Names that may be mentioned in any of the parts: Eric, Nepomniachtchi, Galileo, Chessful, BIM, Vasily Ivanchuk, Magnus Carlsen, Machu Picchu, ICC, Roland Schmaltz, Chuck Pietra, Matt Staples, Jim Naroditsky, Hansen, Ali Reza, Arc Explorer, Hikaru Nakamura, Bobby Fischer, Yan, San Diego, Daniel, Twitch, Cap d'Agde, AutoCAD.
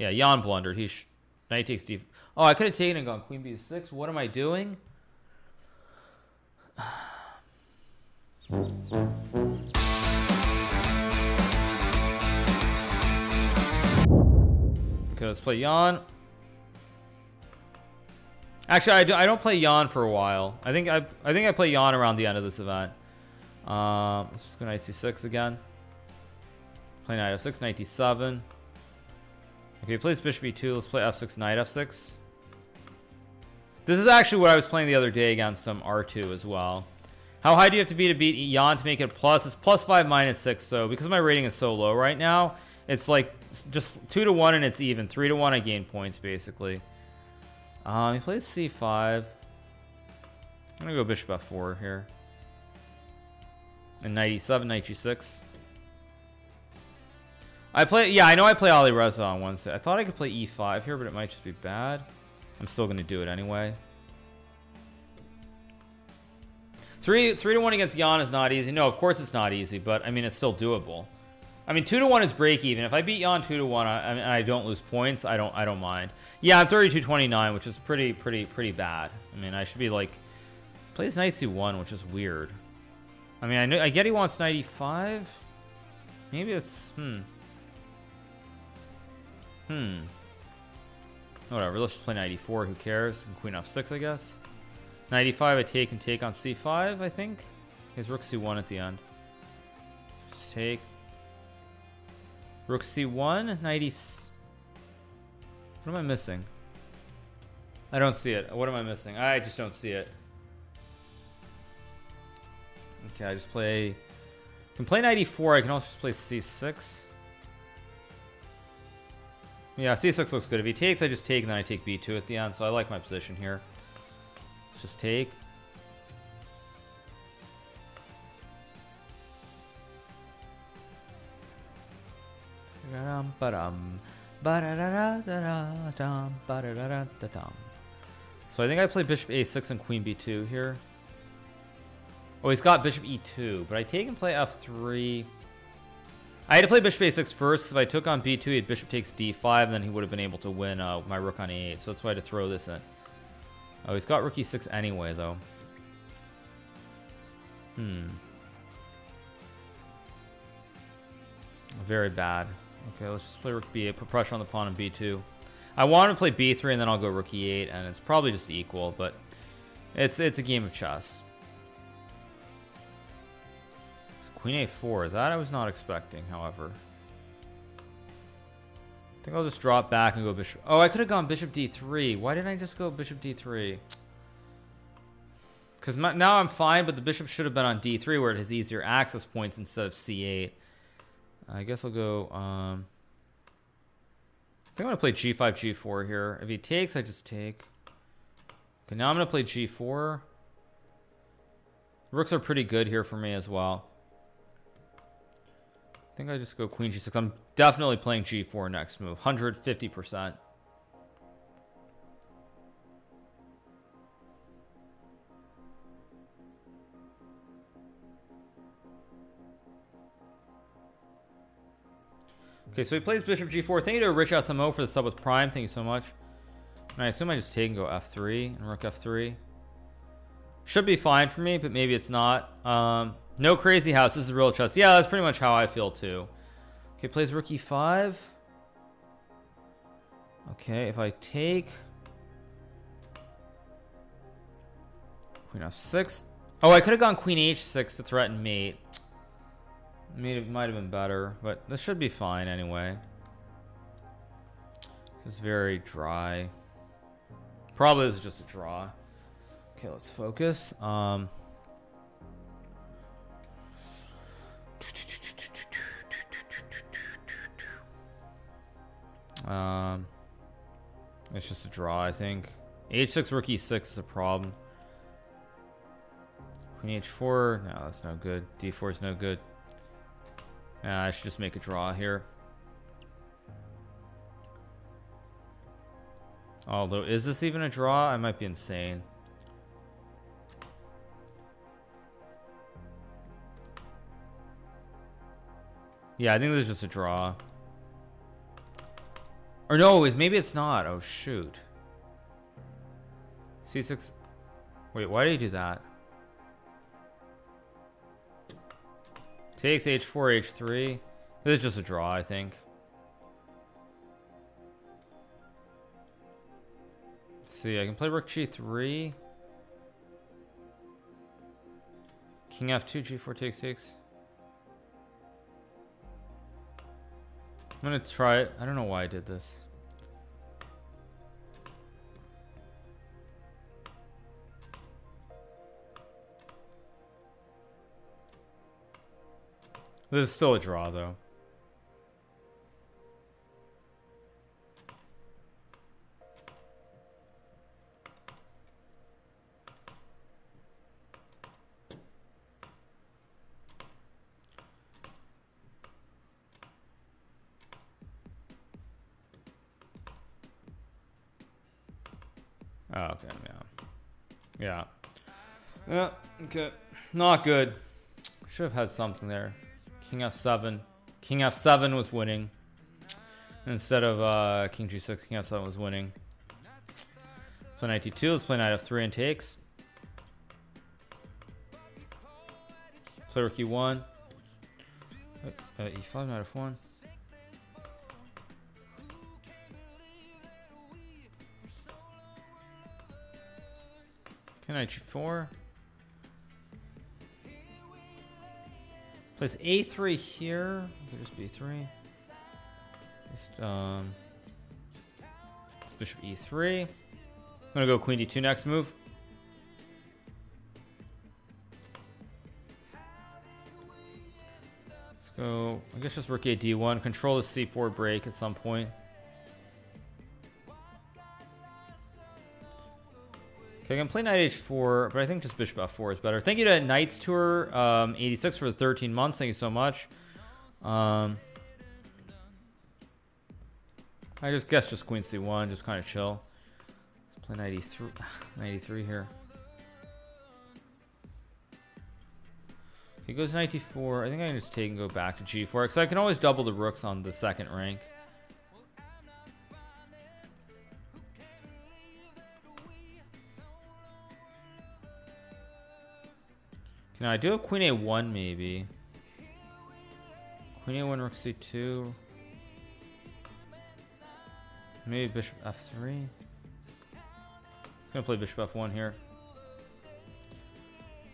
Yeah, Yan blundered. He knight takes d4. Oh, I could have taken and gone queen b6. What am I doing? Okay, let's play Yan. Actually, I don't play Yan for a while. I think I play Yan around the end of this event. Let's just go knight c6 again. Play knight f6, knight d7. Okay, he plays bishop b2. Let's play f6, knight f6. This is actually what I was playing the other day against him, r2 as well. How high do you have to beat Yan to make it plus? It's plus 5, minus 6, so because my rating is so low right now, it's like just 2-1 and it's even. 3-1, I gain points, basically. He plays c5. I'm gonna go bishop f4 here. And knight e7, knight g6. I know I play Ali Reza on Wednesday. I thought I could play e5 here, but it might just be bad. I'm still gonna do it anyway. 3-1 against Yan is not easy. No, of course it's not easy, but I mean it's still doable. I mean 2-1 is break even. If I beat Yan 2-1 and I don't lose points, I don't mind. Yeah, I'm 32-29, which is pretty bad. I mean I should be like plays knight c1, which is weird. I mean I get he wants knight e5. Maybe it's whatever, let's just play knight e4, who cares? And queen f6, I guess. Knight e5, I take and take on c5, I think. He has rook c1 at the end. Just take. Rook c1, knight e... What am I missing? I don't see it. What am I missing? I just don't see it. Okay, I just play... I can play knight e4, I can also just play c6. Yeah, c6 looks good. If he takes, I just take, and then I take b2 at the end, so I like my position here. Let's just take. So I think I play bishop a6 and queen b2 here. Oh, he's got bishop e2, but I take and play f3. I had to play bishop a6 first. If I took on b2, he had bishop takes d5, and then he would have been able to win my rook on a8, so that's why I had to throw this in. Oh, he's got rook e6 anyway, though. Very bad. Okay, let's just play rook b8, put pressure on the pawn on b2. I want to play b3, and then I'll go rook e8, and it's probably just equal, but it's a game of chess. Queen a4, that I was not expecting, however. I think I'll just drop back and go bishop. Oh, I could have gone bishop d3. Why didn't I just go bishop d3? Because now I'm fine, but the bishop should have been on d3 where it has easier access points instead of c8. I guess I'll go... I think I'm going to play g5, g4 here. If he takes, I just take. Okay, now I'm going to play g4. Rooks are pretty good here for me as well. I think I just go queen g6. I'm definitely playing g4 next move, 150%. Okay, so he plays bishop g4. Thank you to Rich SMO for the sub with Prime. Thank you so much. And I assume I just take and go f3 and rook f3. Should be fine for me, but maybe it's not. No crazy house, this is real chess. Yeah, that's pretty much how I feel too. Okay, plays rook e5. Okay, if I take queen f6. Oh, I could have gone queen h6 to threaten mate. It might have been better, but this should be fine anyway. This is very dry. Probably this is just a draw. Okay, let's focus. It's just a draw, I think. h6, rook e6 is a problem. Queen h4, no, that's no good. d4 is no good. Nah, I should just make a draw here. Although, is this even a draw? I might be insane. Yeah, I think this is just a draw. Or no, maybe it's not. Oh, shoot. C6. Wait, why did he do that? Takes H4, H3. This is just a draw, I think. Let's see, I can play Rook G3. King F2, G4 takes 6. I'm gonna try it. I don't know why I did this. This is still a draw, though. Oh, okay, yeah. Yeah, okay. Not good. Should have had something there. King F7. King F7 was winning. Instead of King G6, King F7 was winning. So Knight D2, let's play Knight F3 and takes. Play Rook E1. E5, Knight F1. Knight G4. Place A3 here. Could just be B3. Just Bishop E3. I'm gonna go Queen D2 next move. Let's go. I guess just Rook A D1. Control the C4 break at some point. I can play Knight H4, but I think just Bishop F4 is better. Thank you to Knights Tour 86 for the 13 months. Thank you so much. I just guess just Queen C1, just kind of chill. Let's play Knight E3, Knight E3 here. He goes Knight D4. I think I can just take and go back to G4 because I can always double the rooks on the second rank. Now I do have Queen A1 maybe. Queen A1, Rook C2. Maybe Bishop F3. I'm gonna play Bishop F1 here.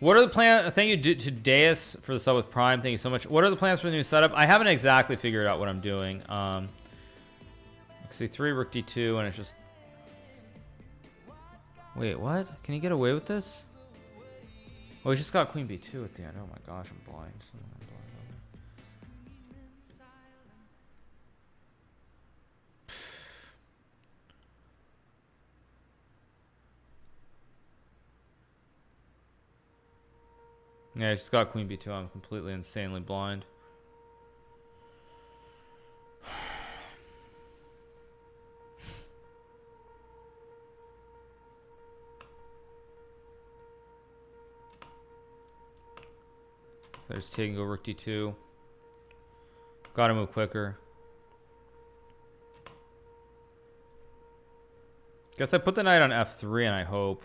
What are the plans? Thank you to Deus for the sub with Prime. Thank you so much. What are the plans for the new setup? I haven't exactly figured out what I'm doing. Rook C3, Rook D2, and it's just. Wait, what? Can you get away with this? Oh, he just got Queen B2 at the end. Oh my gosh, I'm blind. Yeah, I just got Queen B2. I'm completely insanely blind. So I just take and go Rook D2. Gotta move quicker. Guess I put the knight on F3 and I hope.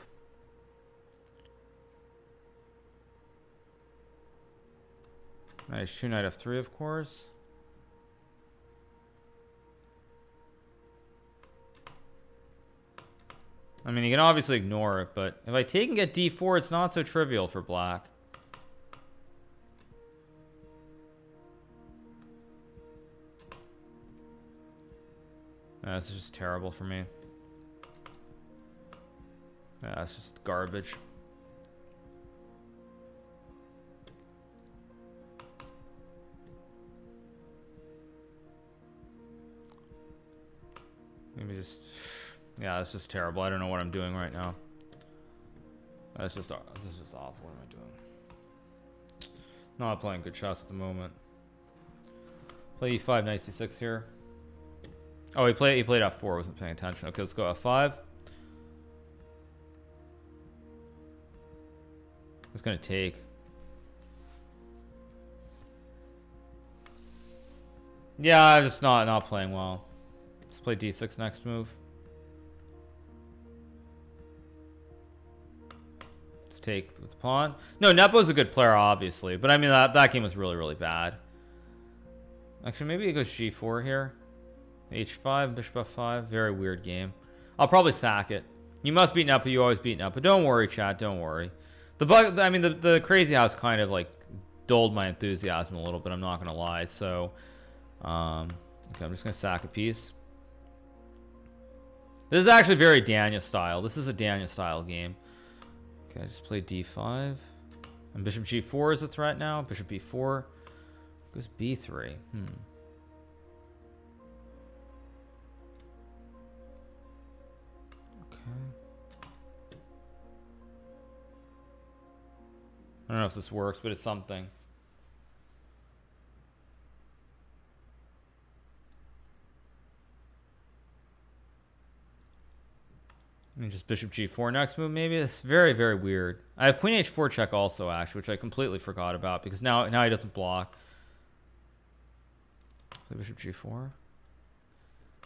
Knight H2, Knight F3, of course. I mean, you can obviously ignore it, but if I take and get D4, it's not so trivial for black. This is just terrible for me. It's just garbage. Maybe just. Yeah, it's just terrible. I don't know what I'm doing right now. That's just. This is just awful. What am I doing? Not playing good shots at the moment. Play E5, Knight C6 here. Oh, he played F4. Wasn't paying attention. Okay, let's go F5. It's gonna take. Yeah, I'm just not playing well. It's play d6 next move. Let's take with the pawn. No, Nepo's a good player, obviously, but I mean that game was really, really bad. Actually, maybe it goes g4 here. h5, bishop f5. Very weird game. I'll probably sack it. You must beat Nepo. You always beat Nepo. Don't worry, chat. Don't worry. The bug. I mean, the crazy house kind of like dulled my enthusiasm a little bit. I'm not gonna lie. So, okay, I'm just gonna sack a piece. This is actually very Daniel style. This is a Daniel style game. Okay, I just played d5. And bishop g4 is a threat now. Bishop b4 goes b3. Hmm. I don't know if this works, but it's something. And just bishop g4 next move, maybe. It's very, very weird. I have queen h4 check also, actually, which I completely forgot about because now he doesn't block. Play bishop g4.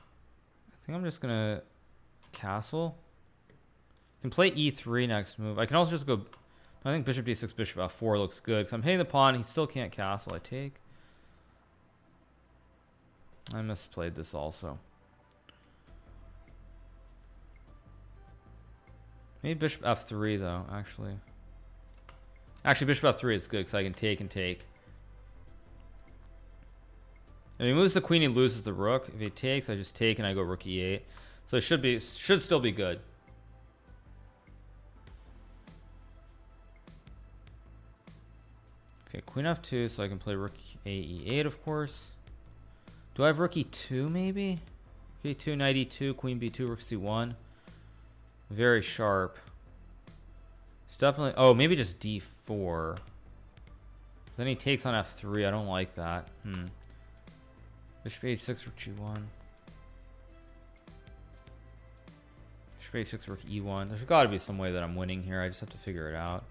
I think I'm just gonna castle. I can play e3 next move. I can also just go. I think bishop d6, bishop f4 looks good because I'm hitting the pawn. He still can't castle. I take. I misplayed this also. Maybe bishop f3 though. Actually bishop f3 is good because I can take and take. If he moves the queen, he loses the rook. If he takes, I just take and I go rook e8. So it should still be good. Okay, queen f2, so I can play rook e8, of course. Do I have rook e2, maybe? Rook e2, knight e2, queen b2, rook c1. Very sharp. It's definitely... Oh, maybe just d4. Then he takes on f3. I don't like that. Hmm. Bishop h6, rook g1. Bishop h6, rook e1. There's got to be some way that I'm winning here. I just have to figure it out.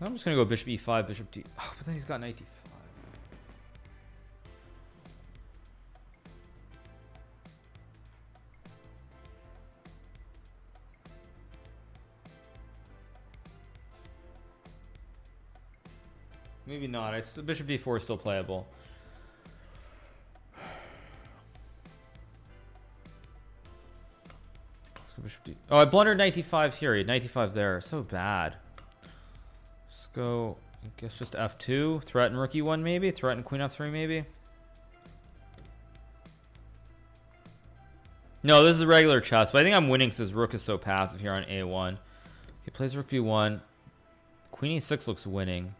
I'm just gonna go bishop e5, bishop d. Oh, but then he's got knight d5. Maybe not. Bishop d4 is still playable. Let's go bishop d. Oh, I blundered knight d5 here. He had knight d5 there. So bad. Go, I guess, just f2, threaten rook e1, maybe threaten queen f3, maybe. No, this is regular chess, but I think I'm winning because his rook is so passive here on a1. He plays rook b1. Queen e6 looks winning.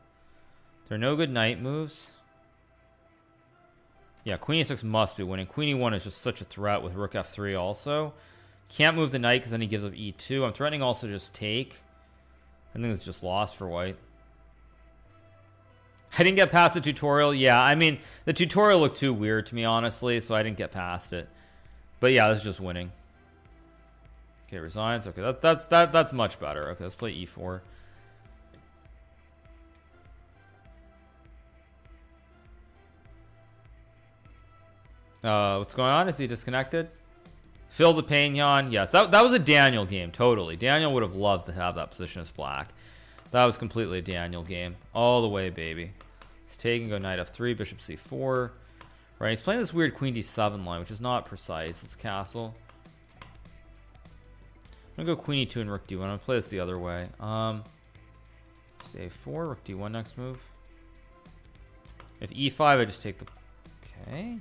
There are no good knight moves. Yeah, queen e6 must be winning. Queen e1 is just such a threat with rook f3 also. Can't move the knight because then he gives up e2. I'm threatening also just take. I think it's just lost for white. I didn't get past the tutorial. Yeah, I mean, the tutorial looked too weird to me, honestly, so I didn't get past it. But yeah, this is just winning. Okay, resigns. Okay, that's much better. Okay, let's play e4. What's going on? Is he disconnected? Fill the pain, Yan. Yes, that was a Daniel game, totally. Daniel would have loved to have that position as black. That was completely a Daniel game. All the way, baby. He's taking, go knight f3, bishop c4. Right, he's playing this weird queen d7 line, which is not precise. It's castle. I'm gonna go queen e2 and rook d1. I'm gonna play this the other way. Say a4, rook d1 next move. If e5, I just take the... Okay...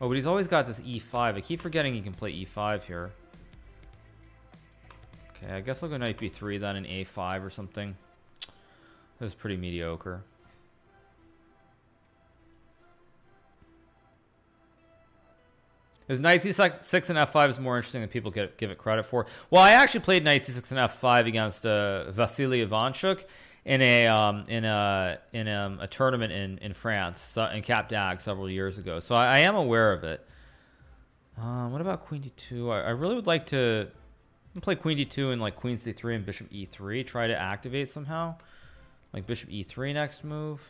Oh, but he's always got this e5. I keep forgetting he can play e5 here. Okay, I guess I'll go knight b3 then and a5 or something. That was pretty mediocre. Is knight c6 and f5 is more interesting than people give it credit for. Well, I actually played knight c6 and f5 against Vasily Ivanchuk in a tournament in France, so in Cap d'Agde several years ago, so I am aware of it. What about queen d2? I really would like to play queen d2 and like queen c3 and bishop e3, try to activate somehow, like bishop e3 next move.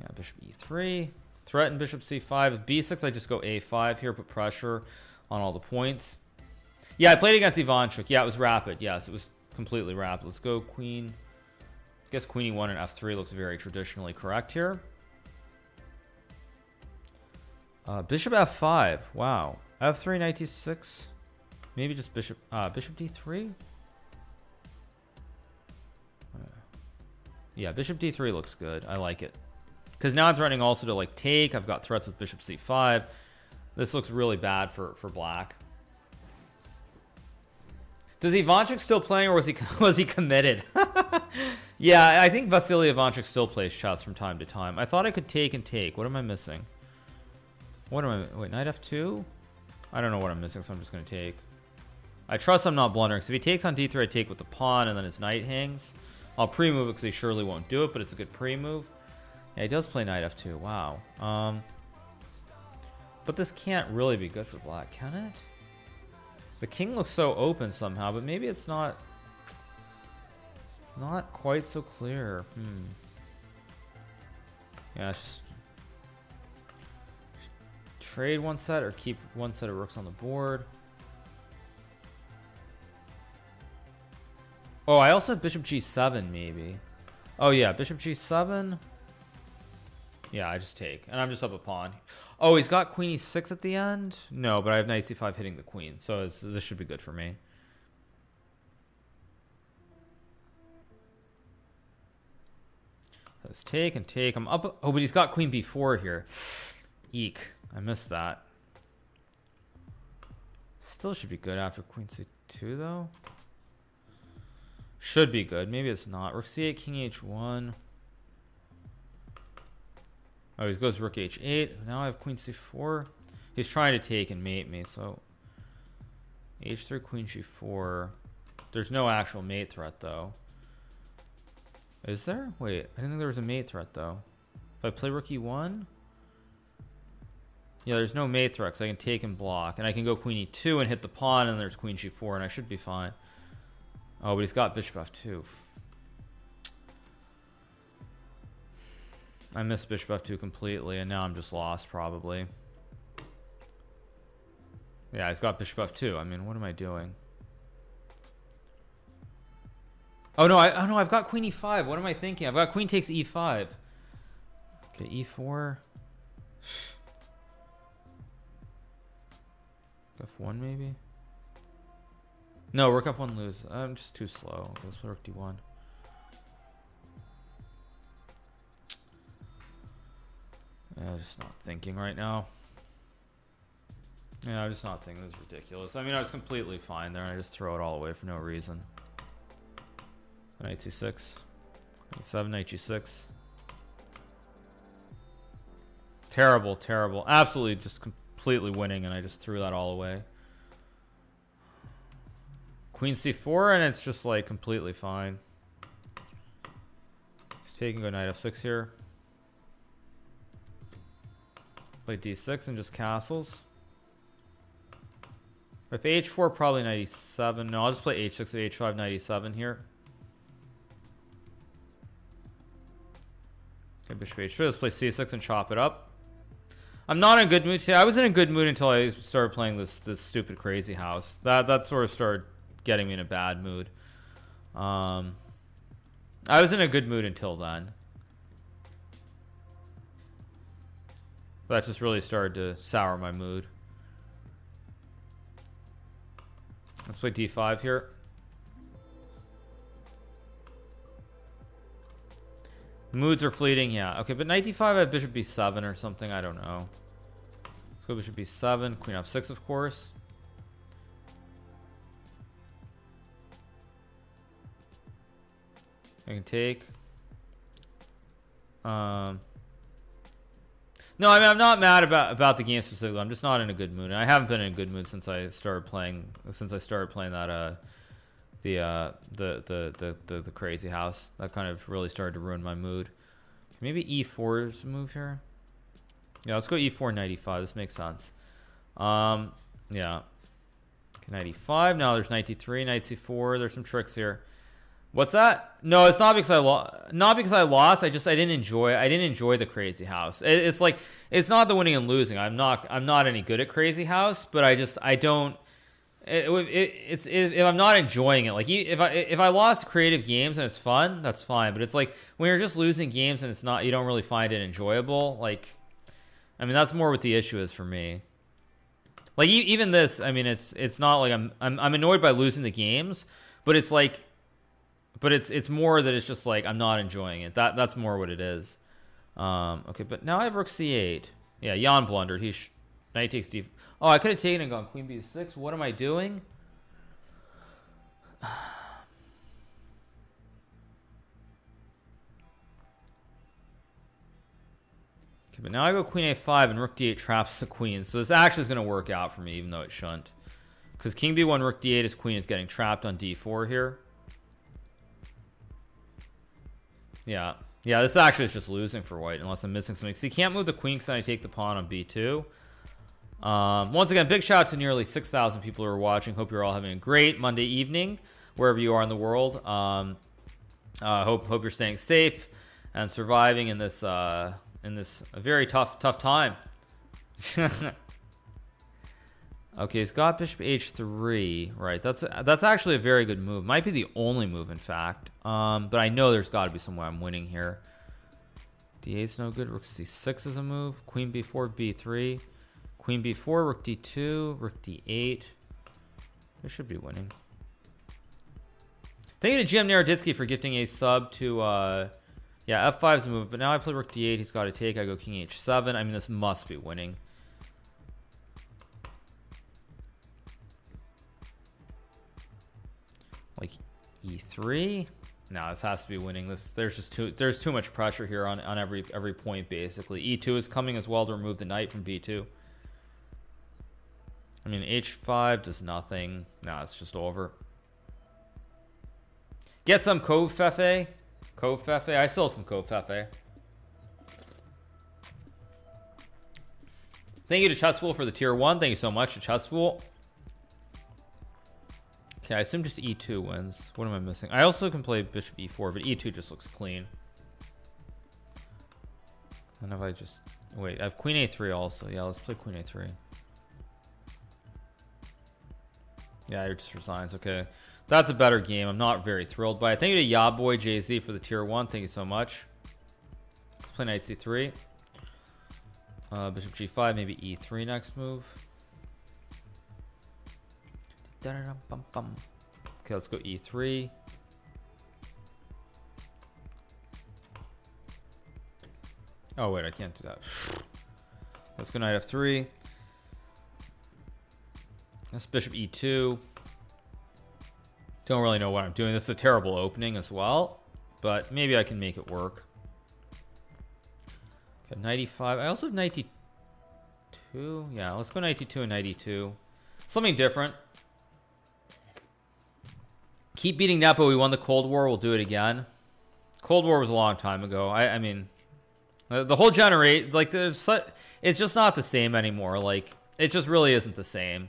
Yeah, bishop e3. Threaten bishop c5. With b6, I just go a5 here, put pressure on all the points. Yeah, I played against Ivanchuk. Yeah, it was rapid. Yes, it was completely rapid. Let's go queen. I guess queen e1 and f3 looks very traditionally correct here. Bishop f5. Wow. f3 and knight d6. Maybe just bishop d3. Yeah, bishop d3 looks good. I like it because now I'm threatening also to like take. I've got threats with bishop c5. This looks really bad for black. Does Ivanchuk still playing, or was he committed? Yeah, I think Vasily Ivanchuk still plays chess from time to time. I thought I could take and take. What am I missing? What am I? Wait, knight f2. I don't know what I'm missing, so I'm just going to take. I trust I'm not blundering, because if he takes on d3, I take with the pawn, and then his knight hangs. I'll pre-move it because he surely won't do it, but it's a good pre-move. Yeah, he does play knight f2. Wow. But this can't really be good for black, can it? The king looks so open somehow, but maybe it's not. It's not quite so clear. Yeah, it's just trade one set or keep one set of rooks on the board. Oh, I also have bishop g7 maybe. Oh yeah, bishop g7. Yeah, I just take, and I'm just up a pawn. Oh, he's got queen e6 at the end? No, but I have knight c5 hitting the queen, so this should be good for me. Let's take and take. I'm up. Oh, but he's got queen b4 here. Eek. I missed that. Still should be good after queen c2, though. Should be good. Maybe it's not. Rook c8, king h1. Oh, he goes rook h8. Now I have queen c4. He's trying to take and mate me, so h3, queen g4. There's no actual mate threat, though. Is there? Wait, I didn't think there was a mate threat, though. If I play rook e1? Yeah, there's no mate threat, because I can take and block. And I can go queen e2 and hit the pawn, and there's queen g4, and I should be fine. Oh, but he's got bishop f2. I missed bishop f2 completely, and now I'm just lost, probably. Yeah, he's got bishop f2. I mean, what am I doing? Oh, no, I've got queen e5. What am I thinking? I've got queen takes e5. Okay, e4. f1, maybe? No, rook f1 lose. I'm just too slow. Let's play rook d1. I'm just not thinking right now. Yeah, I'm just not thinking. This is ridiculous. I mean, I was completely fine there, and I just throw it all away for no reason. Knight c6. Knight e7, knight g6. Terrible, terrible. Absolutely just completely winning, and I just threw that all away. Queen c4, and it's just, like, completely fine. Just take and go knight f6 here. Play d6 and just castles. If h4, probably knight e7. No, I'll just play h6 and h5, knight e7 here. Okay, bishop h4. Let's play c6 and chop it up. I'm not in a good mood today. I was in a good mood until I started playing this stupid crazy house. That sort of started getting me in a bad mood. I was in a good mood until then. That just really started to sour my mood. Let's play d5 here. Moods are fleeting, yeah. Okay, but knight d5, I have bishop b7 or something. I don't know. Let's go bishop b7, queen f6, of course. I can take. No, I mean, I'm not mad about the game specifically. I'm just not in a good mood. And I haven't been in a good mood since I started playing. Since I started playing that, the crazy house. That kind of really started to ruin my mood. Maybe e4's move here. Yeah, let's go e4 knight e5. This makes sense. Yeah, knight e5. Now there's knight d3, knight c4. There's some tricks here. What's that? No, it's not because I lost. Not because I lost. I didn't enjoy. I didn't enjoy the Crazy House. It's like, it's not the winning and losing. I'm not any good at Crazy House. But I don't. If I'm not enjoying it, like if I lost creative games and it's fun, that's fine. But it's like when you're just losing games and it's not, you don't really find it enjoyable. Like, I mean, that's more what the issue is for me. Like even this, I mean, it's not like I'm annoyed by losing the games, but it's like. But it's more that it's just like I'm not enjoying it. That's more what it is. Okay, but now I have rook c8. Yeah, Yan blundered. Knight takes d. Oh, I could have taken and gone queen b6. What am I doing? Okay, but now I go queen a5 and rook d8 traps the queen. So this actually is going to work out for me, even though it shouldn't, because king b1, rook d8, his queen is getting trapped on d4 here. Yeah, this actually is just losing for white unless I'm missing something. So you can't move the queen because then I take the pawn on b2. Once again, big shout out to nearly 6,000 people who are watching. Hope you're all having a great Monday evening wherever you are in the world. Hope you're staying safe and surviving in this very tough time. Okay, he's got bishop h3, right? That's actually a very good move. Might be the only move, in fact. But I know there's got to be some way I'm winning here. d8's no good. Rook c6 is a move. Queen b4, b3, queen b4, rook d2, rook d8. I should be winning. Thank you to Jim Naroditsky for gifting a sub to yeah, f5's a move, but now I play rook d8. He's got to take. I go king h7. I mean, this must be winning. Like e3. No, this has to be winning. This there's too much pressure here on every point basically. e2 is coming as well to remove the knight from b2. I mean, h5 does nothing. No, it's just over. Get some Covfefe. Covfefe. I still have some Covfefe. Thank you to Chessful for the tier 1. Thank you so much to Chessful. Okay, I assume just e2 wins. What am I missing? I also can play bishop e4, but e2 just looks clean. And if I just wait, I have queen a3 also. Yeah, let's play queen a3. Yeah, it just resigns. Okay, that's a better game. I'm not very thrilled by it. Thank you to Yaboy JZ for the tier 1. Thank you so much. Let's play knight c3. Bishop g5, maybe e3 next move. Okay, let's go e3. Oh wait, I can't do that. Let's go knight f3. That's bishop e2. Don't really know what I'm doing. This is a terrible opening as well, but maybe I can make it work. Okay, knight e5. I also have knight d2. Yeah, let's go knight d2 and knight e2. Something different. Keep beating Nepo. We won the Cold War. We'll do it again. Cold War was a long time ago. I mean, the whole generation, like, it's just not the same anymore. Like, it just really isn't the same.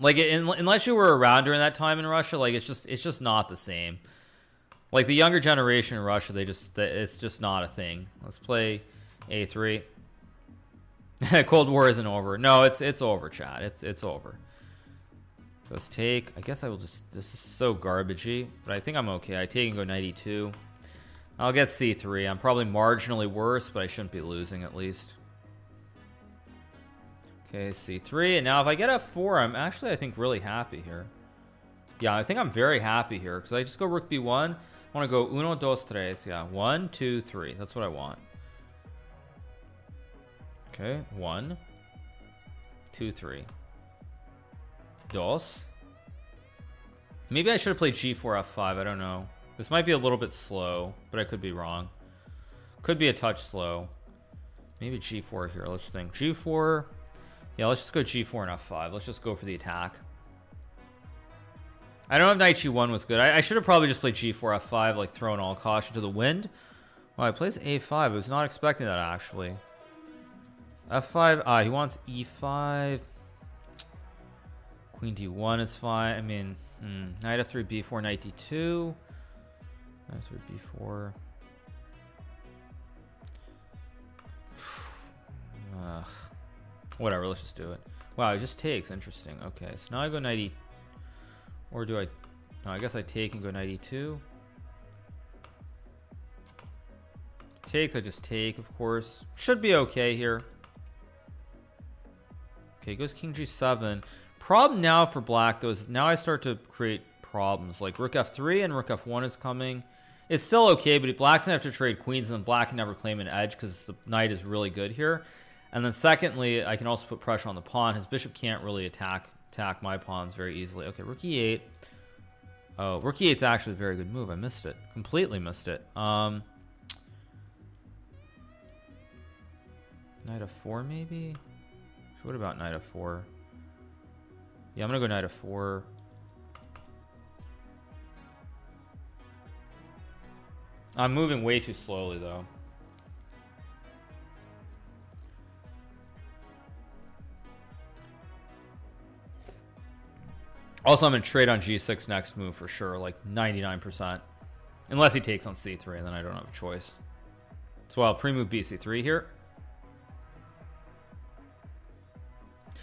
Like, unless you were around during that time in Russia, like, it's just not the same. Like, the younger generation in Russia, it's just not a thing. Let's play A3. Cold War isn't over. No, it's over, chat. It's over. Let's take. I guess I will just. This is so garbagey, but I think I'm okay. I take and go knight e2. I'll get c3. I'm probably marginally worse, but I shouldn't be losing at least. Okay, c3. And now if I get f4, I'm actually, I think, really happy here. Yeah, I think I'm very happy here because I just go rook b1. I want to go uno, dos, tres. Yeah, 1, 2, 3. That's what I want. Okay, 1, 2, 3. Dos. Maybe I should have played g4 f5. I don't know. This might be a little bit slow, but I could be wrong. Could be a touch slow. Maybe g4 here. Let's think. G4. Yeah, let's just go g4 and f5. Let's just go for the attack. I don't know if knight g1 was good. I should have probably just played g4 f5, like throwing all caution to the wind. Wow, he plays a5. I was not expecting that actually. f5. He wants e5. Queen d1 is fine. I mean, Knight f3, b4, knight d2. Knight f3, b4. Whatever, let's just do it. Wow, it just takes. Interesting. Okay, so now I go knight e, or do I? No, I guess I take and go knight e2. Takes, I just take, of course. Should be okay here. Okay, goes king g7. Problem now for black though is now I start to create problems, like rook f3 and rook f1 is coming. It's still okay, but black's gonna have to trade queens, and then black can never claim an edge because the knight is really good here. And then secondly, I can also put pressure on the pawn. His bishop can't really attack my pawns very easily. Okay, rook e8. Oh, rook e8's actually a very good move. I missed it. Completely missed it. Knight f4 maybe? What about knight f4? Yeah, I'm gonna go knight f4. I'm moving way too slowly though. Also, I'm gonna trade on g6 next move for sure, like 99%, unless he takes on c3, and then I don't have a choice. So I'll pre-move bc3 here.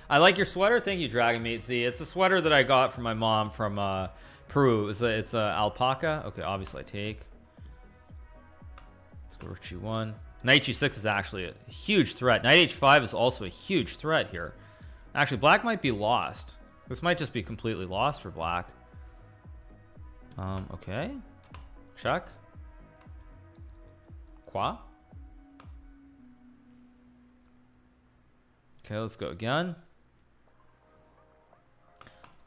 I like your sweater. Thank you, Dragon Meat Z. It's a sweater that I got from my mom from Peru. It's a alpaca. Okay, obviously I take. Let's go rook g1. Knight g6 is actually a huge threat. Knight h5 is also a huge threat here. Actually, black might be lost. This might just be completely lost for black. Okay, check. Qua. Okay, let's go again.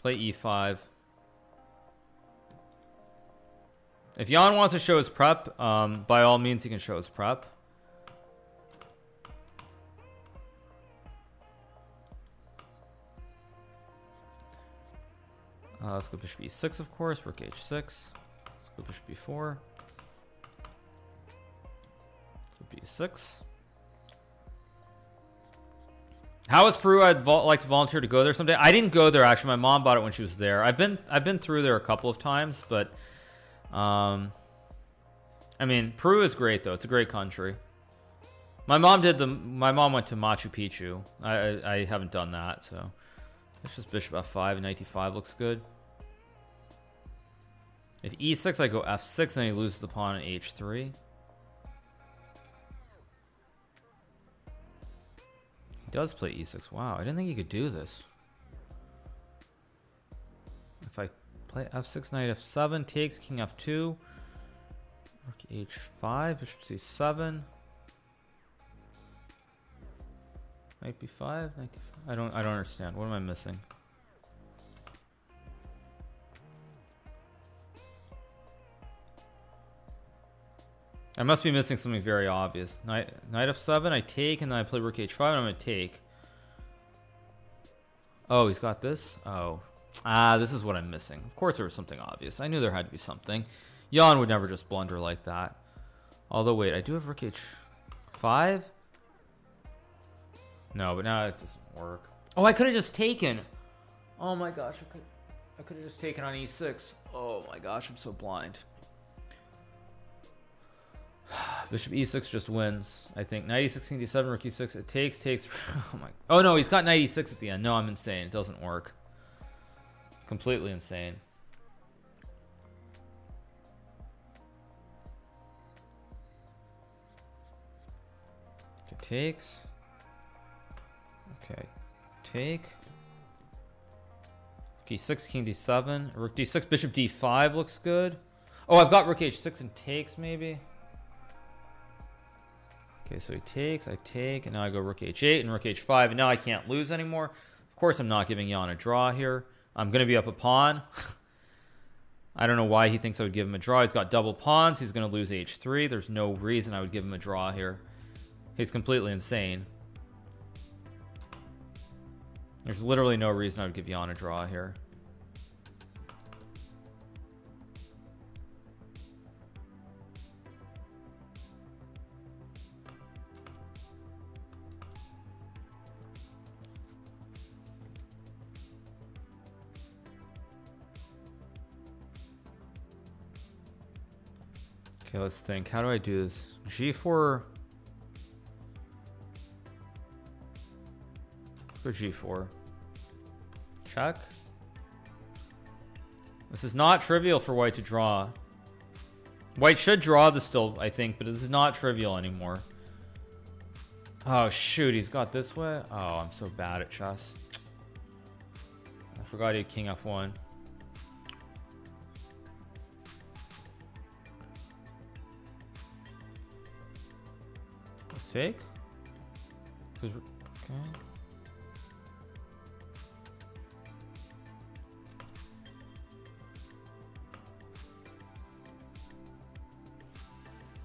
Play e5. If Yan wants to show his prep, by all means he can show his prep. Let's go bishop e6, of course. Rook h6. Let's go bishop b4. Let's go b6. How is Peru? I'd like to volunteer to go there someday. I didn't go there actually. My mom bought it when she was there. I've been through there a couple of times, but I mean, Peru is great though. It's a great country. My mom went to Machu Picchu. I haven't done that, so it's just bishop f5 and knight d5 looks good. If e6, I go f6, then he loses the pawn in h3. Does play e6. Wow, I didn't think he could do this. If I play f6, knight f7, takes, king f2, rook h5, bishop c7, knight b5, knight d5. I don't understand. What am I missing? I must be missing something very obvious. Knight f7, I take, and then I play rook h5, and I'm going to take. Oh, he's got this? Oh. Ah, this is what I'm missing. Of course there was something obvious. I knew there had to be something. Yan would never just blunder like that. Although, wait, I do have rook h5? No, but now it doesn't work. Oh, I could have just taken. Oh, my gosh. I could have just taken on e6. Oh, my gosh. I'm so blind. Bishop e6 just wins, I think. Knight e6, king d7, rook e6. It takes. Oh my! Oh no, he's got knight e6 at the end. No, I'm insane. It doesn't work. Completely insane. It takes. Okay, take. Rook e6, king d7, rook d6, bishop d5 looks good. Oh, I've got rook h6 and takes maybe. Okay, so he takes, I take, and now I go rook h8 and rook h5, and now I can't lose anymore. Of course, I'm not giving Yan a draw here. I'm going to be up a pawn. I don't know why he thinks I would give him a draw. He's got double pawns. He's going to lose h3. There's no reason I would give him a draw here. He's completely insane. There's literally no reason I would give Yan a draw here. Okay, let's think. How do I do this? G4. For G4. Check. This is not trivial for white to draw. White should draw this still, I think, but this is not trivial anymore. Oh shoot, he's got this way. Oh, I'm so bad at chess. I forgot he had king f1. Let's take. Okay.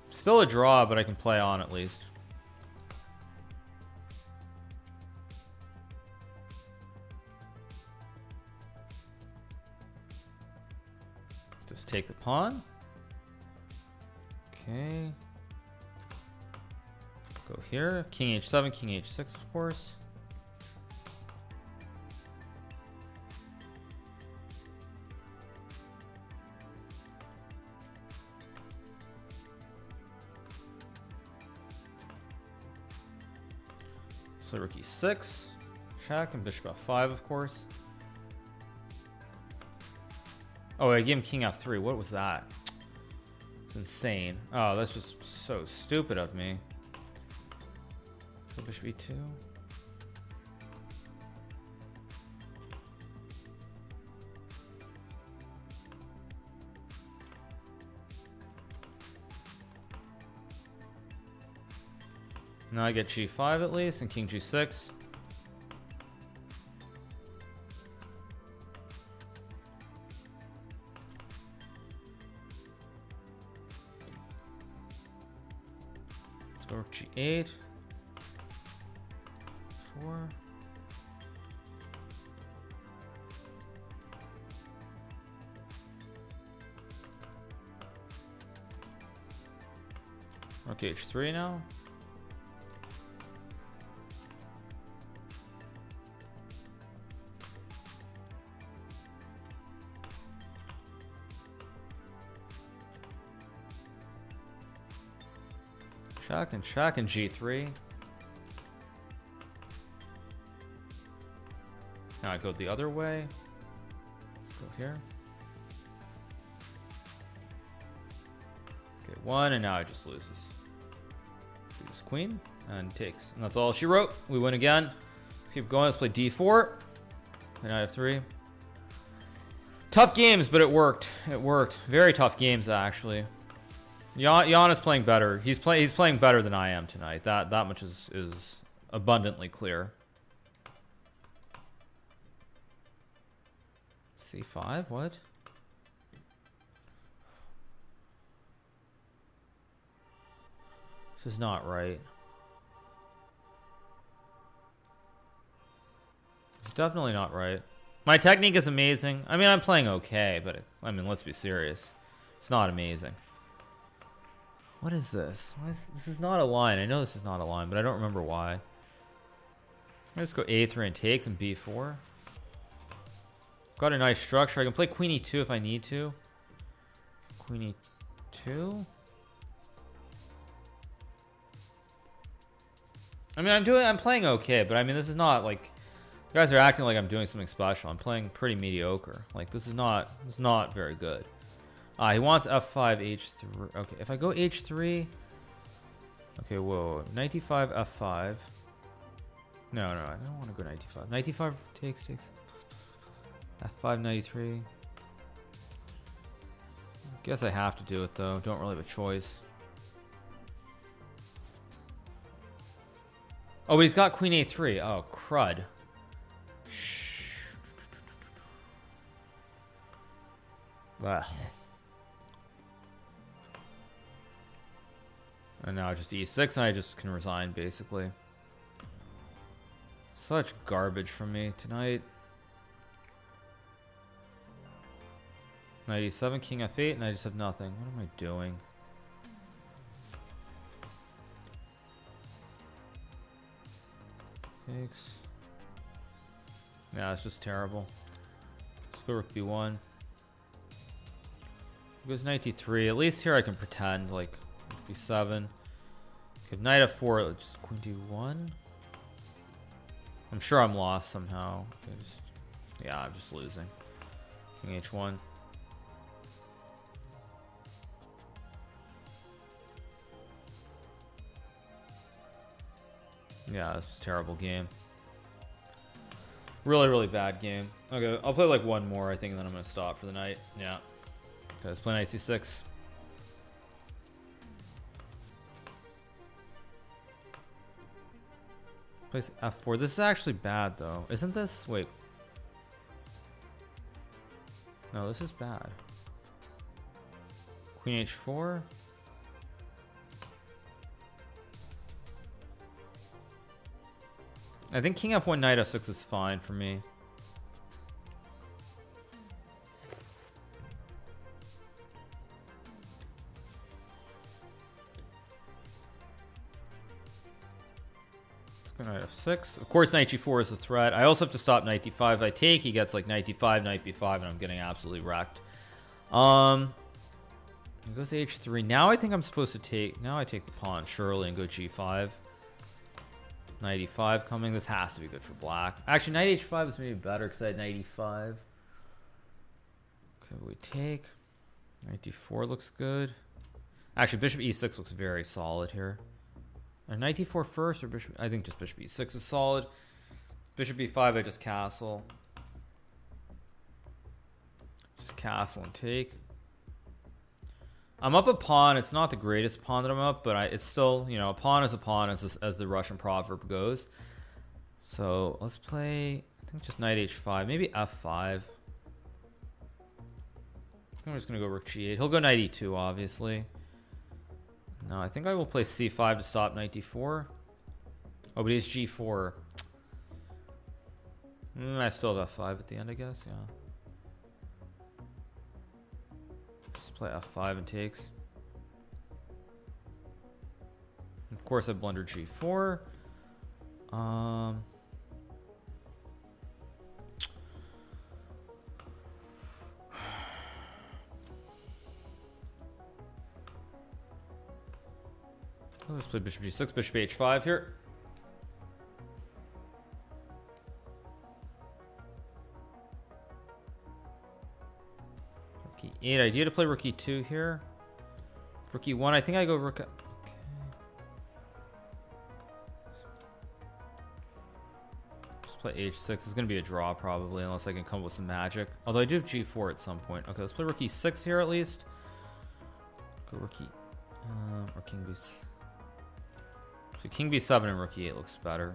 Still a draw, but I can play on at least. Just take the pawn. Okay. Go here. King h7, king h6, of course. So rook e6, check, and bishop f5, of course. Oh, I gave him king f3. What was that? It's insane. Oh, that's just so stupid of me. So bishop e2. Now I get g5 at least, and king g6. Let's go g8. 4. Rook h3 now. Check and G3. Now I go the other way. Let's go here. Okay, one, and now I just loses. Lose queen and takes, and that's all she wrote. We win again. Let's keep going. Let's play D4. And I have three. Tough games, but it worked. It worked. Very tough games, actually. Yan is playing better. He's playing better than I am tonight. That much is abundantly clear. C5, what? This is not right. It's definitely not right. My technique is amazing. I mean, I'm playing okay, but it's, I mean, let's be serious. It's not amazing. What is this? This is not a line. I know this is not a line, but I don't remember why. Let's go a3 and takes and b4. Got a nice structure. I can play queen e2 if I need to. Queen e2. I mean, I'm playing okay, but I mean, this is not like, you guys are acting like I'm doing something special. I'm playing pretty mediocre. Like this is not very good. He wants f5, h3. Okay, if I go h3... Okay, whoa. Knight d5, f5. No, I don't want to go knight d5. Knight d5 takes, takes. f5, knight e3. I guess I have to do it, though. Don't really have a choice. Oh, but he's got queen a3. Oh, crud. Shh. Ugh. And now just e6, and I just can resign, basically. Such garbage from me tonight. Knight e7, king f8, and I just have nothing. What am I doing? Thanks. Yeah, it's just terrible. Let's go rook b1. Goes knight d3. At least here I can pretend like d7. If knight f4, it's just queen d1. I'm sure I'm lost somehow. Yeah, I'm just losing. King h1. Yeah, this is a terrible game. Really, really bad game. Okay, I'll play like one more, I think, and then I'm going to stop for the night. Yeah. Okay, let's play knight c6. Place f4. This is actually bad, though. Isn't this? Wait. No, this is bad. Queen h4. I think king f1, knight f6 is fine for me. Let's go knight f6. Of course, knight g4 is a threat. I also have to stop knight d5. If I take, he gets like knight d5, knight b5, and I'm getting absolutely wrecked. It goes h3. Now I think I'm supposed to take... Now I take the pawn, surely, and go g5. Knight e5 coming. This has to be good for black. Actually, knight h5 is maybe better because I had knight e5. Okay, we take. Knight d4 looks good. Actually, bishop e6 looks very solid here. Or knight d4 first, or bishop... I think just bishop e6 is solid. Bishop e5, I just castle. Just castle and take. I'm up a pawn. It's not the greatest pawn that I'm up, but it's still, you know, a pawn as the Russian proverb goes. So let's play, I think just knight h5, maybe f5. I think I'm just going to go rook g8. He'll go knight e2, obviously. No, I think I will play c5 to stop knight d4. Oh, but it's g4. I still have f5 at the end, I guess, yeah. Play f5 and takes. Of course I blundered g4. Let's play bishop g6, bishop h5 here. Eight idea to play rook e2 here. Rook e1. I think I go rook. Okay. Just play h6. It's gonna be a draw probably, unless I can come up with some magic. Although I do have g4 at some point. Okay, let's play rook e6 here at least. Go rook e. Or king b. So king b7 and rook e8 looks better.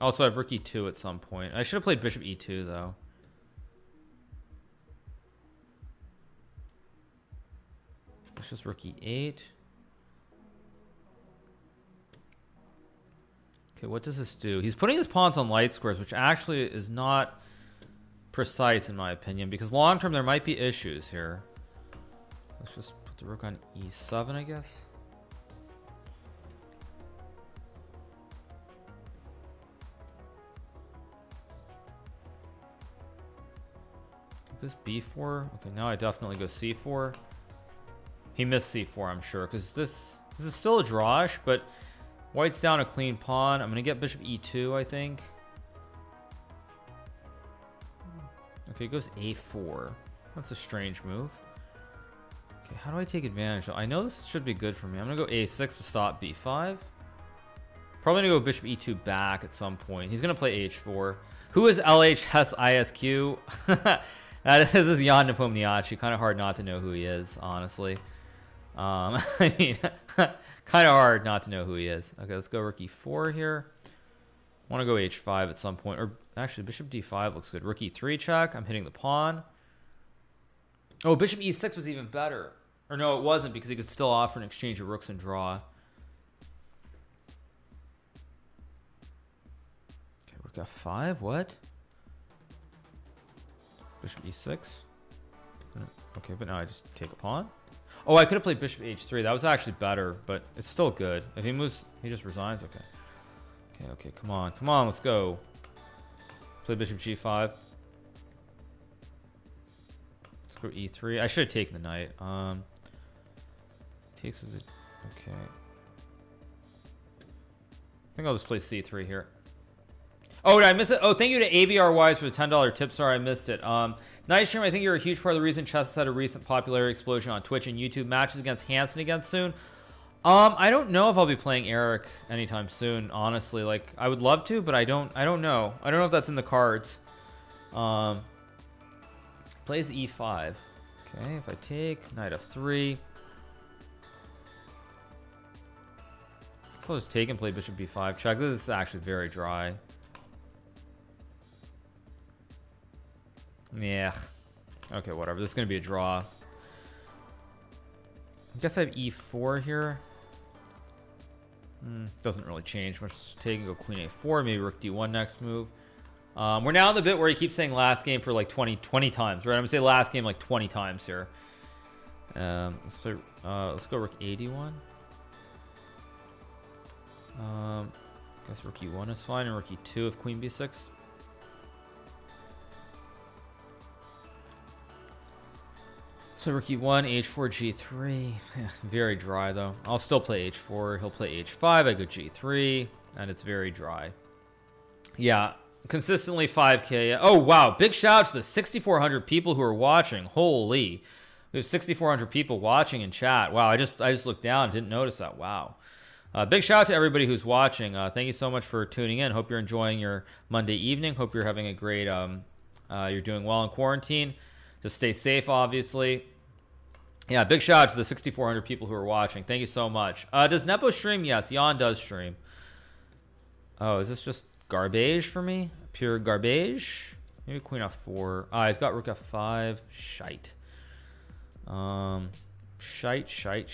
Also, I have rook e2 at some point. I should have played bishop e2, though. It's just rook e8. Okay, what does this do? He's putting his pawns on light squares, which actually is not precise, in my opinion, because long-term there might be issues here. Let's just put the rook on e7, I guess. This b4. Okay, now I definitely go c4. He missed c4, I'm sure, because this is still a drawish, but white's down a clean pawn. I'm gonna get bishop e2, I think. Okay, it goes a4. That's a strange move. Okay, how do I take advantage? I know this should be good for me. I'm gonna go a6 to stop b5. Probably gonna go bishop e2 back at some point. He's gonna play h4. Who is LHSISQ? This is Yan Nepomniachtchi. Kind of hard not to know who he is, honestly. I mean, kind of hard not to know who he is. Okay, let's go rook e4 here. I want to go h5 at some point. Or actually, bishop d5 looks good. Rook e3 check. I'm hitting the pawn. Oh, bishop e6 was even better. Or no, it wasn't, because he could still offer an exchange of rooks and draw. Okay, rook f5. What? Bishop e6. Okay, but now I just take a pawn. Oh, I could have played bishop h3. That was actually better, but it's still good. If he moves, he just resigns. Okay. Okay, come on. Come on, let's go. Play bishop g5. Screw e3. I should have taken the knight. Takes with it. Okay. I think I'll just play c3 here. Oh, did I miss it? Oh, thank you to ABR Wise for the $10 tip. Sorry, I missed it. Night stream, I think you're a huge part of the reason chess has had a recent popularity explosion on Twitch and YouTube. Matches against Hansen again soon. I don't know if I'll be playing Eric anytime soon, honestly. Like, I would love to, but I don't know. I don't know if that's in the cards. Plays e5. Okay, if I take knight f3, so let's take and play bishop b5 check. This is actually very dry. Yeah, okay, whatever, this is gonna be a draw. I guess I have e4 here. Doesn't really change much. Take and go queen a4, maybe rook d1 next move. We're now in the bit where he keeps saying last game for like 20 times, right? I'm gonna say last game like 20 times here. Let's play, let's go rook ad1. I guess rook e1 is fine, and rook e2 if queen b6. So rook e1, h4, g3. Very dry though. I'll still play h4. He'll play h5. I go g3, and it's very dry. Yeah. Consistently 5k. Oh wow, big shout out to the 6,400 people who are watching. Holy, we have 6,400 people watching in chat. Wow, I just looked down and didn't notice that. Wow. Big shout out to everybody who's watching. Thank you so much for tuning in. Hope you're enjoying your Monday evening. Hope you're having a great you're doing well in quarantine. Just stay safe, obviously. Yeah, big shout out to the 6,400 people who are watching. Thank you so much. Does Nepo stream? Yes, Yan does stream. Oh, is this just garbage for me? Pure garbage. Maybe queen f4. Ah, he's got rook f5. Shite. Shite.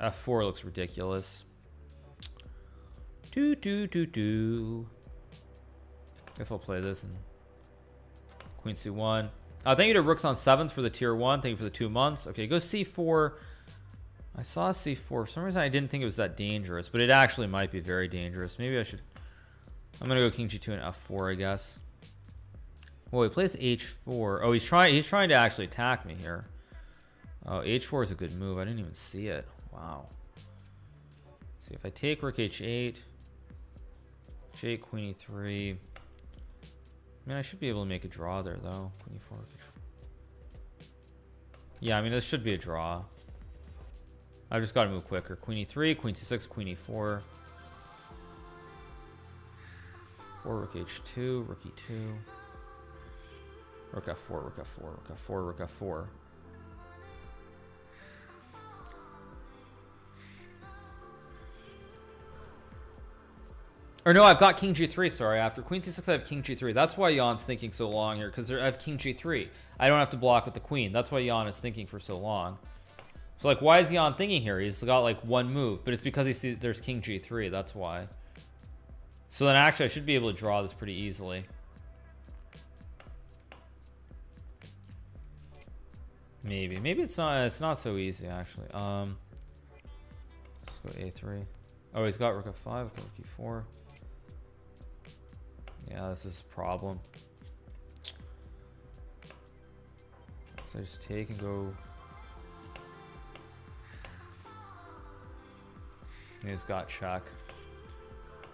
f4 looks ridiculous. Guess I'll play this and queen c1. Thank you to Rooks on Sevens for the tier 1. Thank you for the 2 months. Okay, go c4. I saw c4. For some reason I didn't think it was that dangerous, but it actually might be very dangerous. Maybe I should. I'm gonna go king g2 and f4, I guess. Well, he plays h4. Oh, he's trying to actually attack me here. Oh, h4 is a good move. I didn't even see it. Wow. See, if I take rook h8, j queen e3. I mean, I should be able to make a draw there though. Queen e4, rook h4. Yeah, I mean, this should be a draw. I've just got to move quicker. Queen e3, queen c6, queen e4. Or rook h2, rook e2, rook f4, rook f4, rook f4, rook f4. Or no, I've got king g3. Sorry, after queen c6, I have king g3. That's why Yan's thinking so long here, because I have king g3. I don't have to block with the queen. That's why Yan is thinking for so long. So like, why is Yan thinking here? He's got like one move, but it's because he sees there's king g3. That's why. So then actually I should be able to draw this pretty easily. Maybe it's not so easy actually. Let's go a3. Oh, he's got rook f5, rook e4. Yeah, this is a problem. So I just take and go. And he's got check.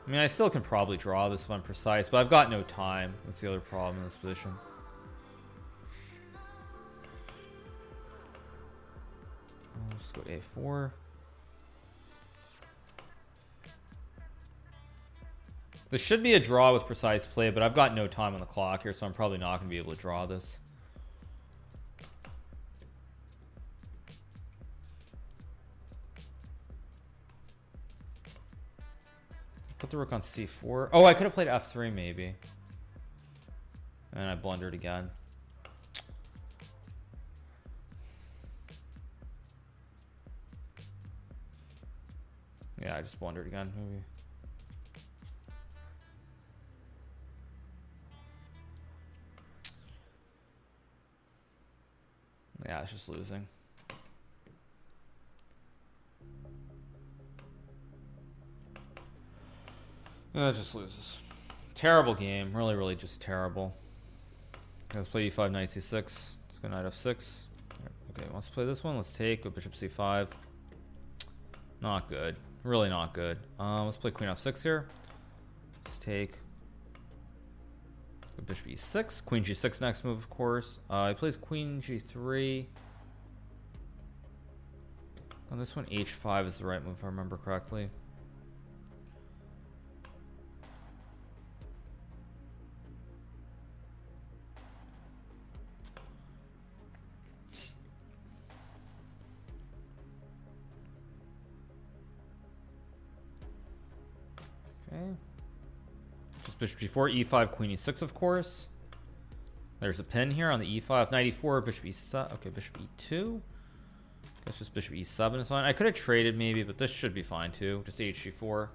I mean, I still can probably draw this if I'm precise, but I've got no time. That's the other problem in this position. I'll just go a4. This should be a draw with precise play, but I've got no time on the clock here, so I'm probably not going to be able to draw this. Put the rook on c4. Oh, I could have played f3 maybe, and I blundered again. Yeah, I just blundered again. Maybe yeah, it's just losing. It just loses. Terrible game, really, really just terrible. Let's play e5 knight c6. Let's Let's go knight f6. Okay, wants to play this one. Let's take with bishop c5. Not good. Really not good. Let's play queen f6 here. Let's take with bishop e6. Queen g6 next move, of course. He plays queen g3. On this one, h5 is the right move, if I remember correctly. Just bishop g4, e5, queen e6, of course. There's a pin here on the e5, knight e4, bishop e7. Okay, bishop e2. That's just bishop e7 is fine. I could have traded maybe, but this should be fine too. Just hg4.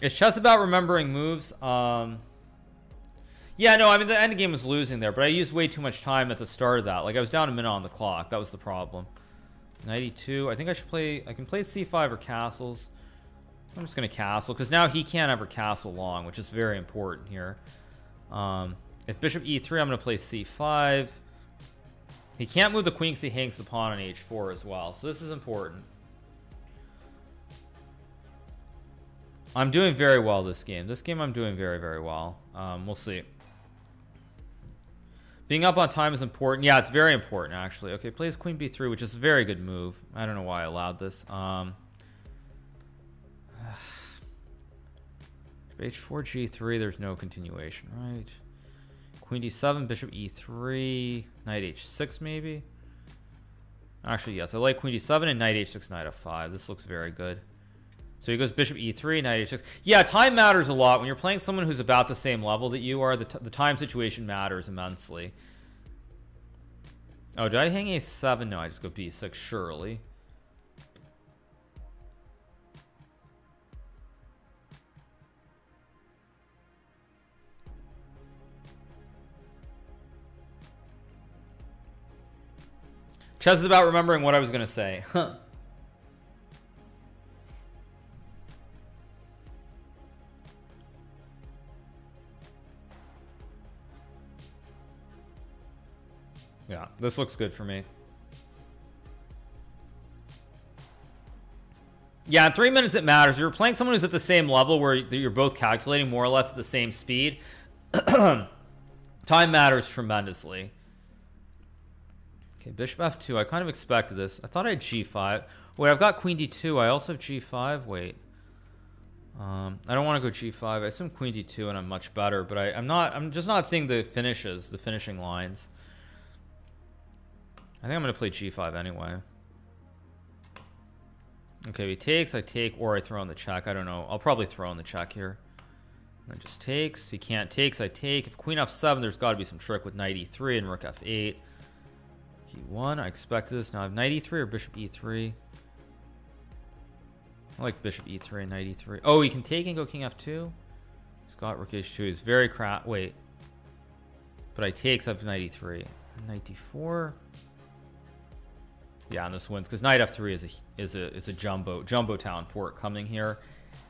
It's just about remembering moves. Yeah, no, I mean the end game was losing there, but I used way too much time at the start of that. Like I was down a minute on the clock. That was the problem. Knight e2. I think I should play. I can play c5 or castles. I'm just gonna castle because now he can't ever castle long, which is very important here. If bishop e3, I'm gonna play c5. He can't move the queen because he hangs the pawn on h4 as well, so this is important. I'm doing very well this game. This game I'm doing very, very well. We'll see. Being up on time is important. Yeah, it's very important actually. Okay, plays queen b3, which is a very good move. I don't know why I allowed this. H4 g3, there's no continuation, right? Queen d7, bishop e3, knight h6 maybe. Actually, yes, I like queen d7 and knight h6, knight f5. This looks very good. So he goes bishop e3, knight h6. Yeah, time matters a lot when you're playing someone who's about the same level that you are. The time situation matters immensely. Oh, did I hang a7? No, I just go b6 surely. Chess is about remembering what I was going to say. Huh. Yeah, this looks good for me. Yeah, in 3 minutes it matters. You're playing someone who's at the same level where you're both calculating more or less at the same speed. Time matters tremendously. Okay, bishop f2. I kind of expected this. I thought I had g5. Wait, I've got queen d2. I also have g5. Wait. I don't want to go g5. I assume queen d2 and I'm much better, but I'm just not seeing the finishes, the finishing lines. I think I'm going to play g5 anyway. Okay, he takes, I take, or I throw in the check. I don't know. I'll probably throw in the check here. And then just takes. He can't take, so I take. If queen f7, there's got to be some trick with knight e3 and rook f8. e1. I expected this. Now I have knight e3 or bishop e3. I like bishop e3 and knight e3. Oh, he can take and go king f2. He's got rook h2. He's very crap. Wait, but I take, so I have knight e3, knight d4. Yeah, and this wins because knight f3 is a jumbo town fort coming here,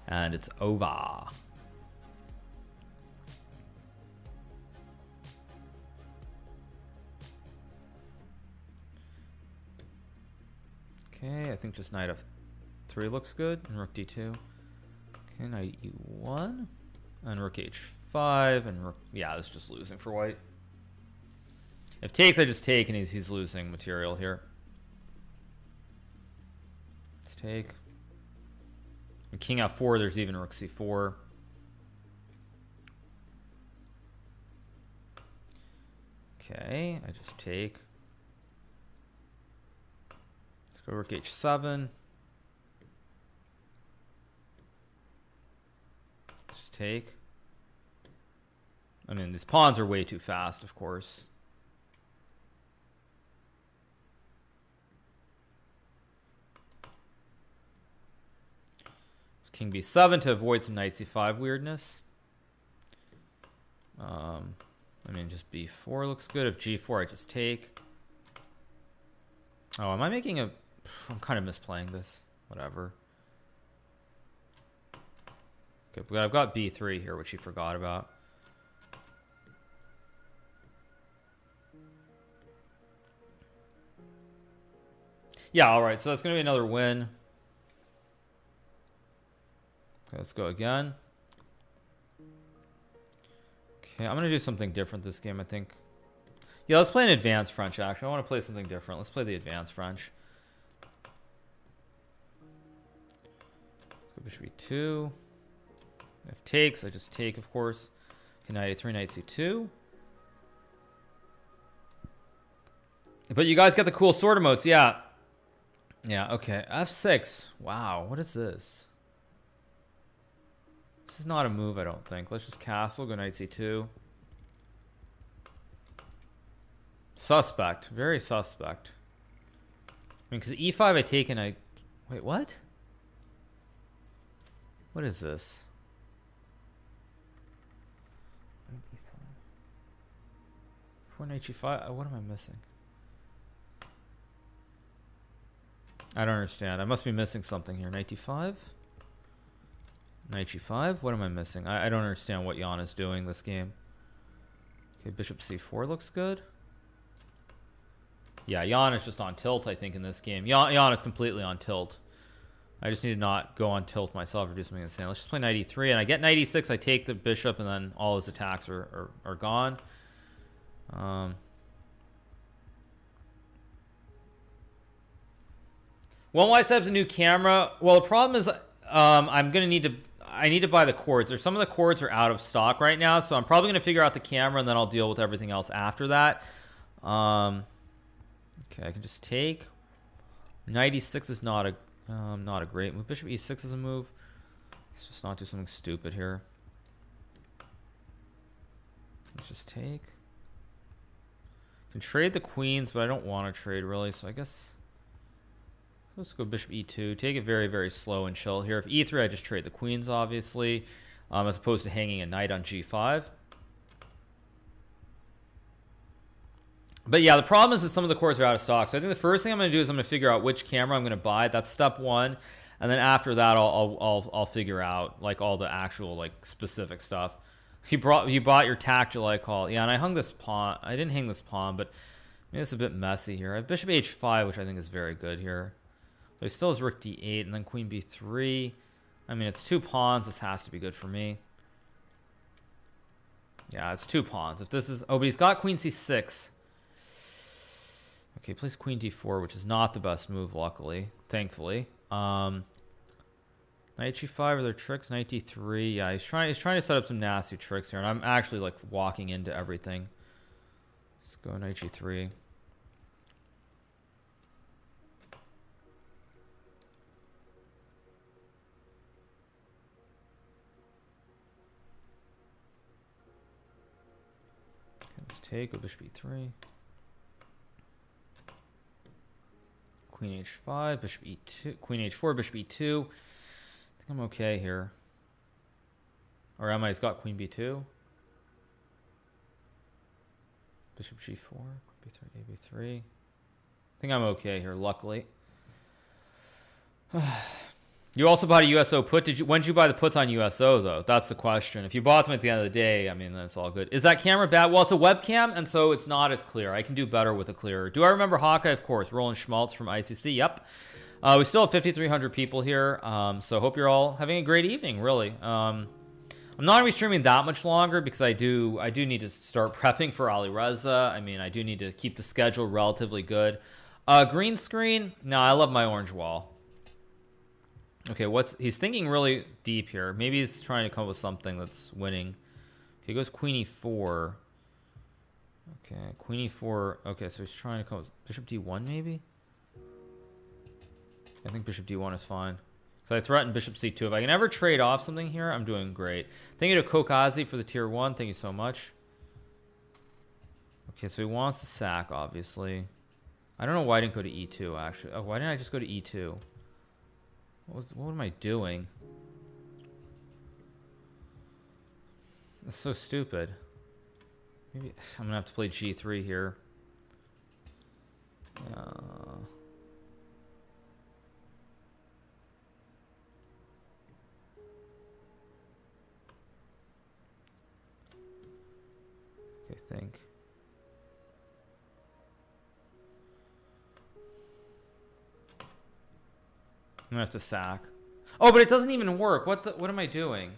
and it's over. Okay, I think just knight f3 looks good, and rook d2. Okay, knight e1, and rook h5, and rook... Yeah, that's just losing for white. If takes, I just take, and he's losing material here. Let's take. And king f4, there's even rook c4. Okay, I just take. Go rook h7. Just take. I mean, these pawns are way too fast, of course. It's king b7 to avoid some knight c5 weirdness. I mean, just b4 looks good. If g4, I just take. Oh, am I making a... I'm kind of misplaying this. Whatever. Okay, but I've got b3 here, which he forgot about. Yeah, all right, so that's gonna be another win. Let's go again. Okay, I'm gonna do something different this game, I think. Yeah, let's play an advanced French action. I want to play something different. Let's play the advanced French. Let's go bishop e2. If takes, I just take, of course. Okay, knight a3, knight c2. But you guys got the cool sword emotes, yeah. Yeah, okay. F6. Wow, what is this? This is not a move, I don't think. Let's just castle, go knight c2. Suspect, very suspect. I mean, because e5 I take and I... Wait, what? What is this? Before knight g5, what am I missing? I don't understand. I must be missing something here. Knight d5. Knight g5. What am I missing? I don't understand what Yan is doing this game. Okay, bishop c4 looks good. Yeah, Yan is just on tilt, I think, in this game. Yan is completely on tilt. I just need to not go on tilt myself or do something insane. Let's just play knight e3, and I get knight e6. I take the bishop, and then all his attacks are gone. When will I set up the new camera? Well, the problem is I'm going to need to... I need to buy the cords. There's some of the cords are out of stock right now, so I'm probably going to figure out the camera, and then I'll deal with everything else after that. Okay, I can just take. Knight e6 is not a not a great move. Bishop e6 is a move. Let's just not do something stupid here. Let's just take. Can trade the queens, but I don't want to trade really. So I guess let's go bishop e2. Take it very, very slow and chill here. If e3, I just trade the queens, obviously, as opposed to hanging a knight on g5. But yeah, the problem is that some of the cords are out of stock. So I think the first thing I'm going to do is I'm going to figure out which camera I'm going to buy. That's step one, and then after that, I'll figure out like all the actual like specific stuff. You bought your tactile call, yeah. And I hung this pawn. I didn't hang this pawn, but I mean, it's a bit messy here. I have bishop h5, which I think is very good here. But he still has rook d8 and then queen b3. I mean, it's two pawns. This has to be good for me. Yeah, it's two pawns. If this is oh, but he's got queen c6. Okay, plays queen d4, which is not the best move, luckily, thankfully. Knight g5, are there tricks? Knight d3, yeah, he's trying to set up some nasty tricks here, and I'm actually, like, walking into everything. Let's go knight g3. Okay, let's take, go bishop b3. Queen h5, bishop e2, queen h4, bishop e2. I think I'm okay here. Or am I? He's got queen b2. Bishop g4, b3, ab3. I think I'm okay here, luckily. You also bought a USO put. When did you buy the puts on USO, though? That's the question. If you bought them at the end of the day, I mean, that's all good. Is that camera bad? Well, it's a webcam, and so it's not as clear. I can do better with a clearer. Do I remember Hawkeye? Of course. Roland Schmaltz from ICC. Yep. We still have 5,300 people here, so hope you're all having a great evening, really. I'm not going to be streaming that much longer because I do need to start prepping for Ali Reza. I mean, I do need to keep the schedule relatively good. Green screen? No, I love my orange wall. Okay, he's thinking really deep here. Maybe he's trying to come up with something that's winning. Okay, he goes queen e4. Okay, queen e4. Okay, so he's trying to come up with bishop d1 maybe. I think bishop d1 is fine. So I threaten bishop c2. If I can ever trade off something here, I'm doing great. Thank you to Kokazi for the tier 1. Thank you so much. Okay, so he wants to sack, obviously. I don't know why I didn't go to e2, actually. Oh, why didn't I just go to e2? What am I doing? That's so stupid. Maybe I'm gonna have to play g3 here. Okay, think. I'm gonna have to sack. Oh, but it doesn't even work. What am I doing?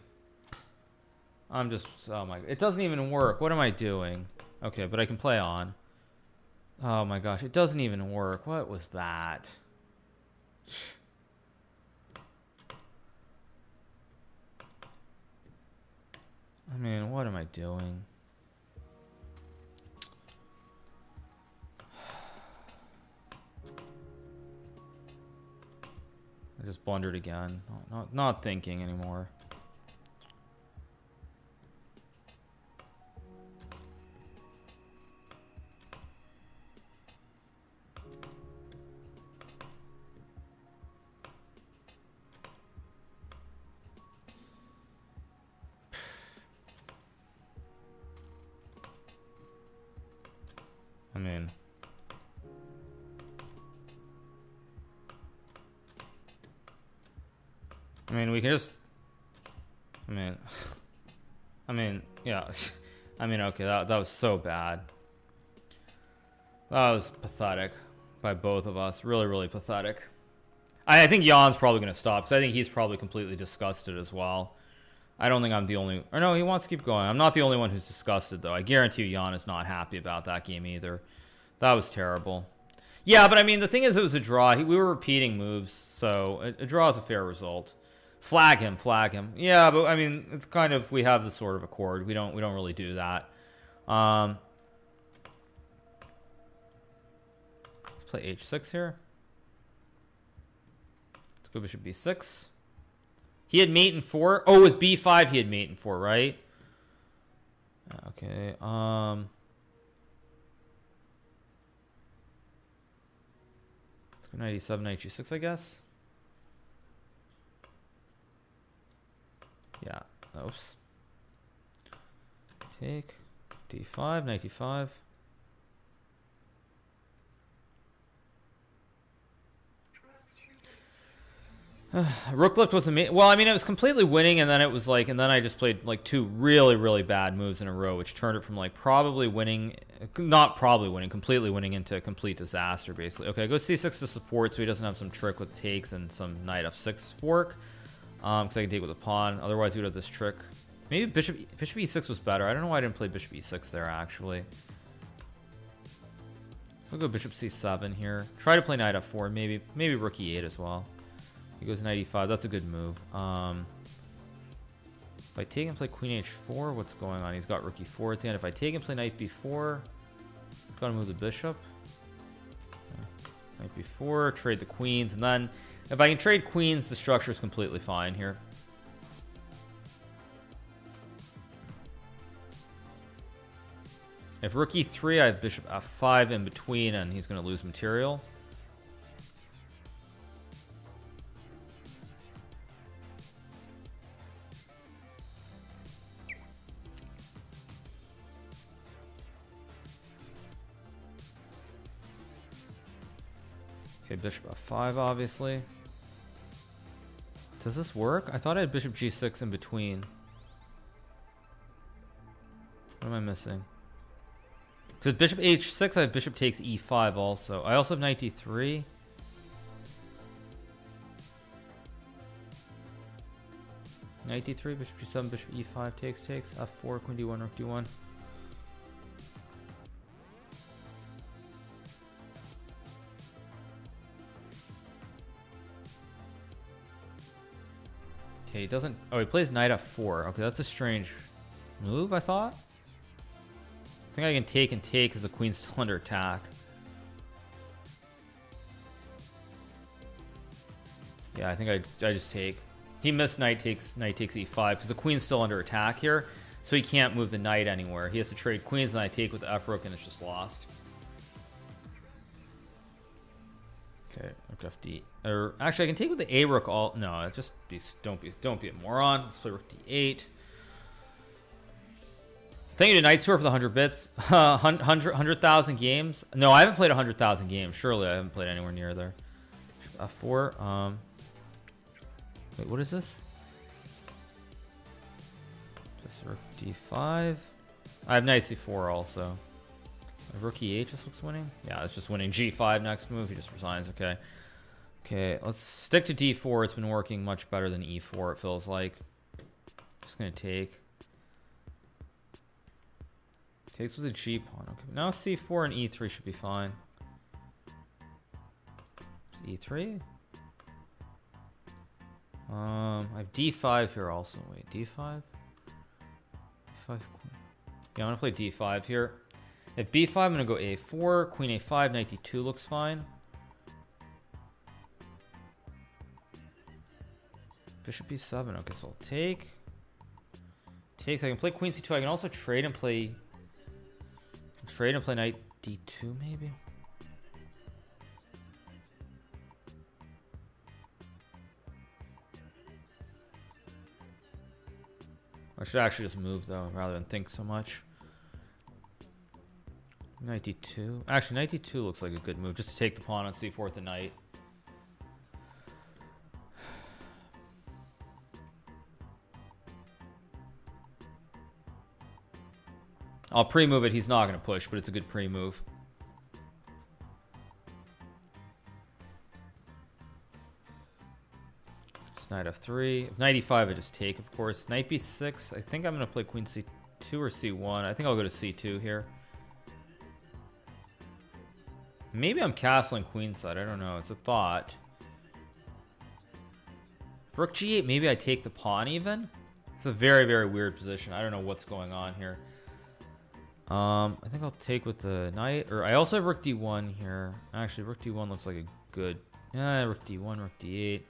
I'm just, oh my, it doesn't even work. What am I doing? Okay, but I can play on. Oh my gosh, it doesn't even work. What was that? I mean, what am I doing? I just blundered again. Not thinking anymore. I mean, we can just, yeah, okay, that was so bad. That was pathetic by both of us. Really, really pathetic. I think Jan's probably going to stop, because I think he's probably completely disgusted as well. I don't think I'm the only, or no, he wants to keep going. I'm not the only one who's disgusted, though. I guarantee you Yan is not happy about that game either. That was terrible. Yeah, but I mean, the thing is, it was a draw. We were repeating moves, so a draw is a fair result. Flag him, flag him. Yeah, but I mean, it's kind of, we have the sort of accord. We don't really do that. Let's play h6 here. Let's go bishop b6. He had mate in 4. Oh, with b5 he had mate in 4, right? Okay. Let's go knight e7, knight g6, I guess. Yeah. Oops. Take d5, knight d5. Rook lift was amazing. Well, I mean, it was completely winning, and then it was like, and then I just played like two really, really bad moves in a row, which turned it from like probably winning, not probably winning, completely winning into a complete disaster, basically. Okay, I go c6 to support, so he doesn't have some trick with takes and some knight f6 fork, because I can take with a pawn. Otherwise, he would have this trick. Maybe bishop e6 was better. I don't know why I didn't play bishop e6 there, actually. So I'll go bishop c7 here. Try to play knight f4, maybe rook e8 as well. He goes knight e5. That's a good move. If I take and play queen h4, what's going on? He's got rook e4 at the end. If I take and play knight b4, I've got to move the bishop. Knight b4, trade the queens, and then if I can trade queens, the structure is completely fine here. If rook e3, I have bishop f5 in between, and he's going to lose material. Bishop f5, obviously. Does this work? I thought I had bishop g6 in between. What am I missing? Because bishop h6, I have bishop takes e5 also. I also have knight d3. Knight d3, bishop g7, bishop e5, takes, f4, queen d1, rook d1. Okay, he doesn't... Oh, he plays knight f4. Okay, that's a strange move, I thought. I think I can take and take because the queen's still under attack. Yeah, I think I just take. He missed knight takes e5 because the queen's still under attack here, so he can't move the knight anywhere. He has to trade queens, and I take with f rook, and it's just lost. Okay, rook fd. Or actually, I can take with the a rook. All no, just don't be a moron. Let's play rook d8. Thank you to Night Store for the 100 bits. 100,000 games. No, I haven't played 100,000 games. Surely I haven't played anywhere near there. F4. Wait, what is this? Just rook d5. I have knight c4 also. Rook e8 just looks winning. Yeah, it's just winning. G5 next move. He just resigns. Okay. Okay, let's stick to d4. It's been working much better than e4, it feels like. Just gonna take. Takes with a g pawn. Okay, now c4 and e3 should be fine. It's e3. I have d5 here also. Wait, d5? d5. Yeah, I'm gonna play d5 here. At b5, I'm gonna go a4. Queen a5, knight d2 looks fine. Bishop b7. Okay, so I'll take. Takes. I can play queen c2. I can also trade and play. Trade and play knight d2 maybe. I should actually just move though, rather than think so much. Knight d2. Actually, knight d2 looks like a good move, just to take the pawn on c4 with the knight. I'll pre-move it. He's not going to push, but it's a good pre-move. Knight f3. If knight e5, I just take, of course. Knight b6. I think I'm going to play queen c2 or c1. I think I'll go to c2 here. Maybe I'm castling queenside. I don't know. It's a thought. Rook g8. Maybe I take the pawn even. It's a very, very weird position. I don't know what's going on here. I think I'll take with the knight, or I also have rook d1 here. Actually, rook d1 looks like a good, yeah, rook d1, rook d8.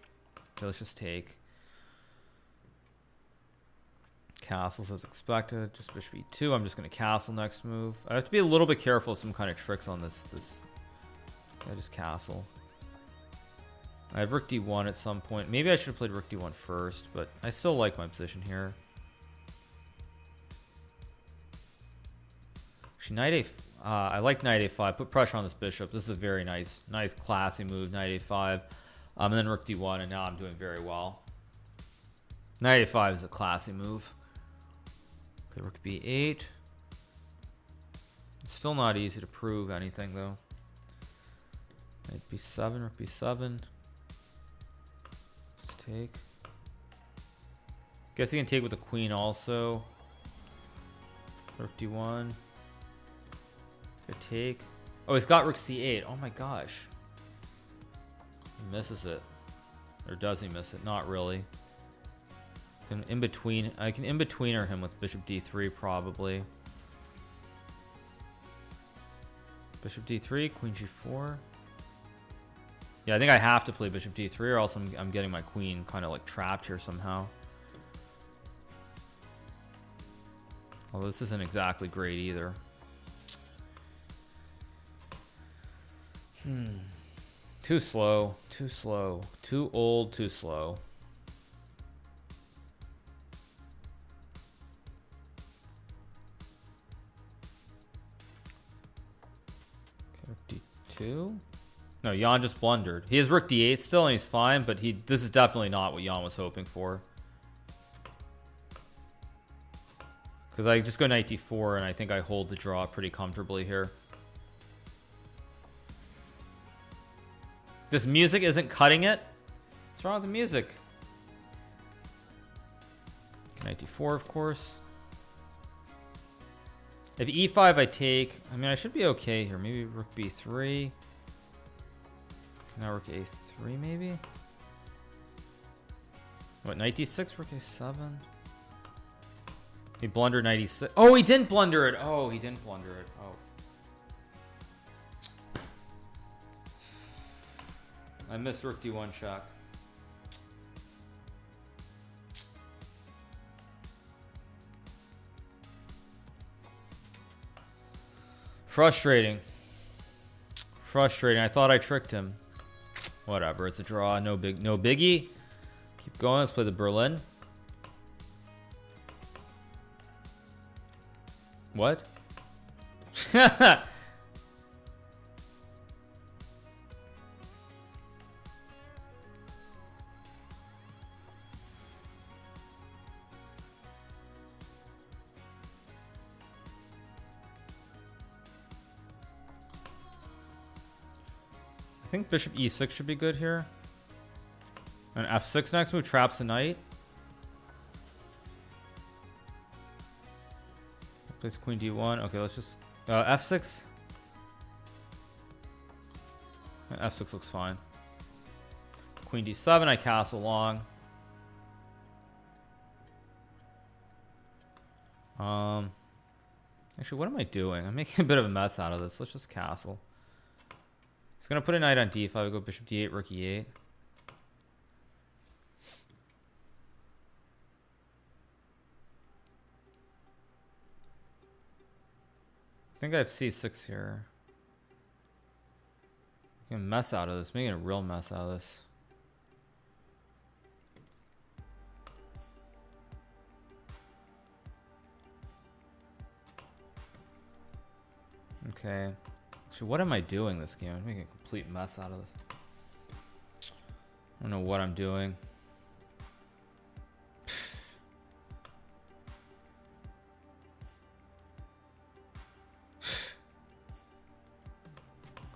Okay, let's just take. Castles as expected, just bishop e2. I'm just going to castle next move. I have to be a little bit careful of some kind of tricks on this. Yeah, just castle. I have rook d1 at some point. Maybe I should have played rook d1 first, but I still like my position here. Knight a, I like knight a5. Put pressure on this bishop. This is a very nice classy move. Knight a5, and then rook d1, and now I'm doing very well. Knight a5 is a classy move. Okay, rook b8. It's still not easy to prove anything though. Knight b7, rook b7. Let's take. Guess you can take with the queen also. Rook d1. Good take. Oh, he's got rook c8. Oh my gosh, he misses it. Or does he miss it? Not really. In between, I can in-betweener him with bishop d3 probably. Bishop d3, queen g4. Yeah, I think I have to play bishop d3 or else I'm getting my queen kind of like trapped here somehow. Although this isn't exactly great either. Too slow, too slow, too old, too slow. Okay, d2. No, Yan just blundered. He has rook d8 still, and he's fine, but this is definitely not what Yan was hoping for. Because I just go knight d4, and I think I hold the draw pretty comfortably here. This music isn't cutting it. What's wrong with the music? Knight d4, of course. If e5 I take, I mean I should be okay here. Maybe rook b3. Now rook a3 maybe. What, knight d6, rook a7? He blundered knight e6. Oh, he didn't blunder it. Oh, he didn't blunder it. Oh. I missed rook d1 check. Frustrating. Frustrating. I thought I tricked him. Whatever. It's a draw. No biggie. Keep going. Let's play the Berlin. What? I think bishop e6 should be good here. An f6 next move traps a knight. Place queen d1. Okay, let's just f6. And f6 looks fine. Queen d7. I castle long. Actually, what am I doing? I'm making a bit of a mess out of this. Let's just castle. He's gonna put a knight on d5. We go bishop d8, rook e8. I think I have c6 here. I'm making a mess out of this. Making a real mess out of this. Okay. Actually, what am I doing this game? I'm making a complete mess out of this. I don't know what I'm doing.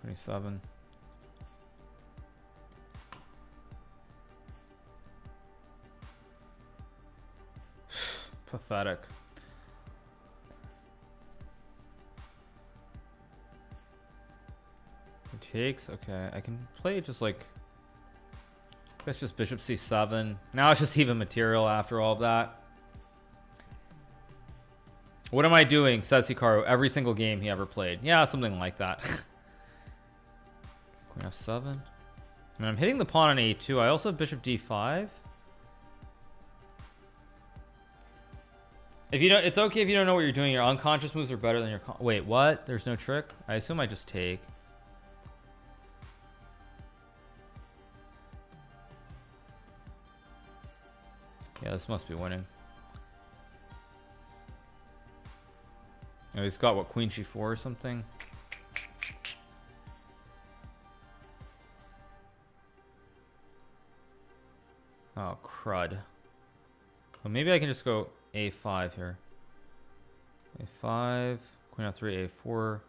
Queen e7. Pathetic. Takes. Okay, I can play just like that's just bishop c7. Now it's just even material after all of that. What am I doing? Says Hikaru every single game he ever played. Yeah, something like that. Queen f7. I mean, I'm hitting the pawn on a2. I also have bishop d5. If you don't, it's okay if you don't know what you're doing. Your unconscious moves are better than your wait, what? There's no trick? I assume I just take. Yeah, this must be winning. Oh, he's got what, queen g4 or something? Oh, crud. Well, maybe I can just go a5 here. A5, queen f3, a4.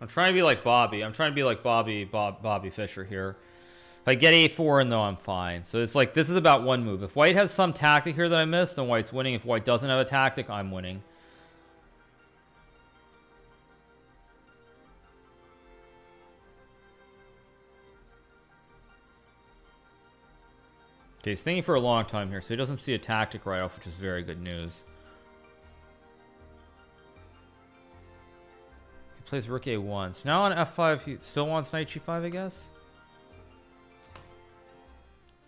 I'm trying to be like Bobby. I'm trying to be like Bobby Fischer here. If I get a4 in though, I'm fine. So it's like, this is about one move. If white has some tactic here that I missed, then white's winning. If white doesn't have a tactic, I'm winning. Okay, he's thinking for a long time here, so he doesn't see a tactic right off, which is very good news. Plays rook a1. So now on f5 he still wants knight g5, I guess.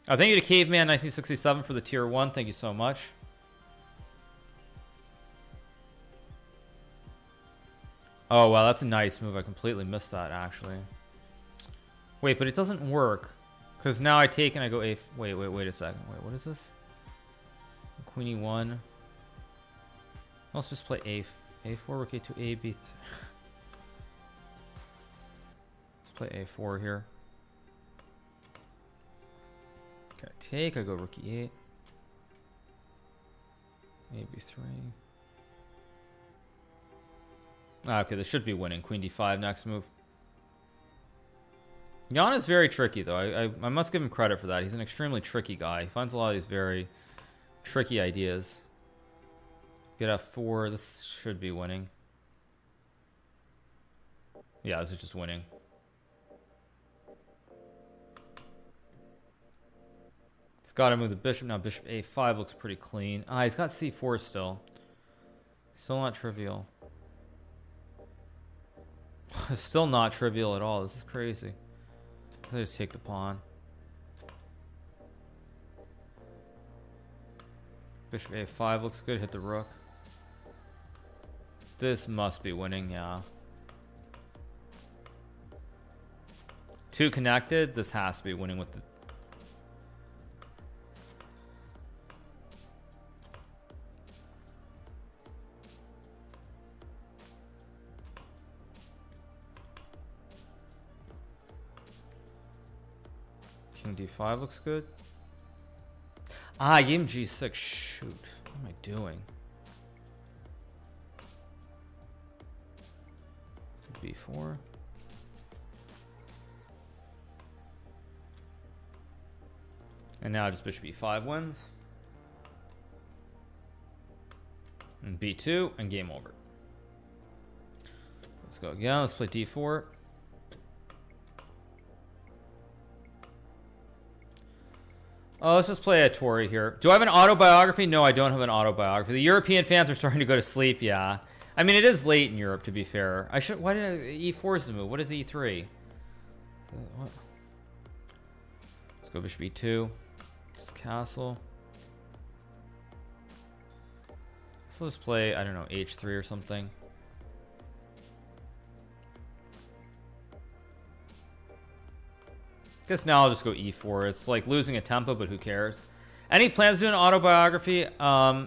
Oh, thank you to Caveman 1967 for the tier 1. Thank you so much. Oh wow, that's a nice move. I completely missed that actually. Wait, but it doesn't work because now I take and I go a. Wait a second. Wait, what is this? Queen e1. Let's just play a4 rook a2 a b. Play a4 here. Okay, take. I go rook e8. A b3. Ah, okay, this should be winning. Queen d5 next move. Yan is very tricky though. I must give him credit for that. He's an extremely tricky guy. He finds a lot of these very tricky ideas. Get f4. This should be winning. Yeah, this is just winning. Gotta move the bishop now. Bishop a5 looks pretty clean. Ah, he's got c4 still. Still not trivial. Still not trivial at all. This is crazy. I just take the pawn. Bishop a5 looks good. Hit the rook. This must be winning, yeah. Two connected. This has to be winning with the. d5 looks good. Ah, game G6. Shoot. What am I doing? B4. And now just bishop B5 wins. And B2, and game over. Let's go again. Let's play D4. Oh, let's just play a Tory here. Do I have an autobiography? No, I don't have an autobiography. The European fans are starting to go to sleep, yeah. I mean, it is late in Europe, to be fair. I should... Why did E4 is the move? What is E3? What? Let's go bishop E2. Just castle. So let's play, I don't know, H3 or something. I guess now I'll just go E4. It's like losing a tempo, but who cares? Any plans to do an autobiography?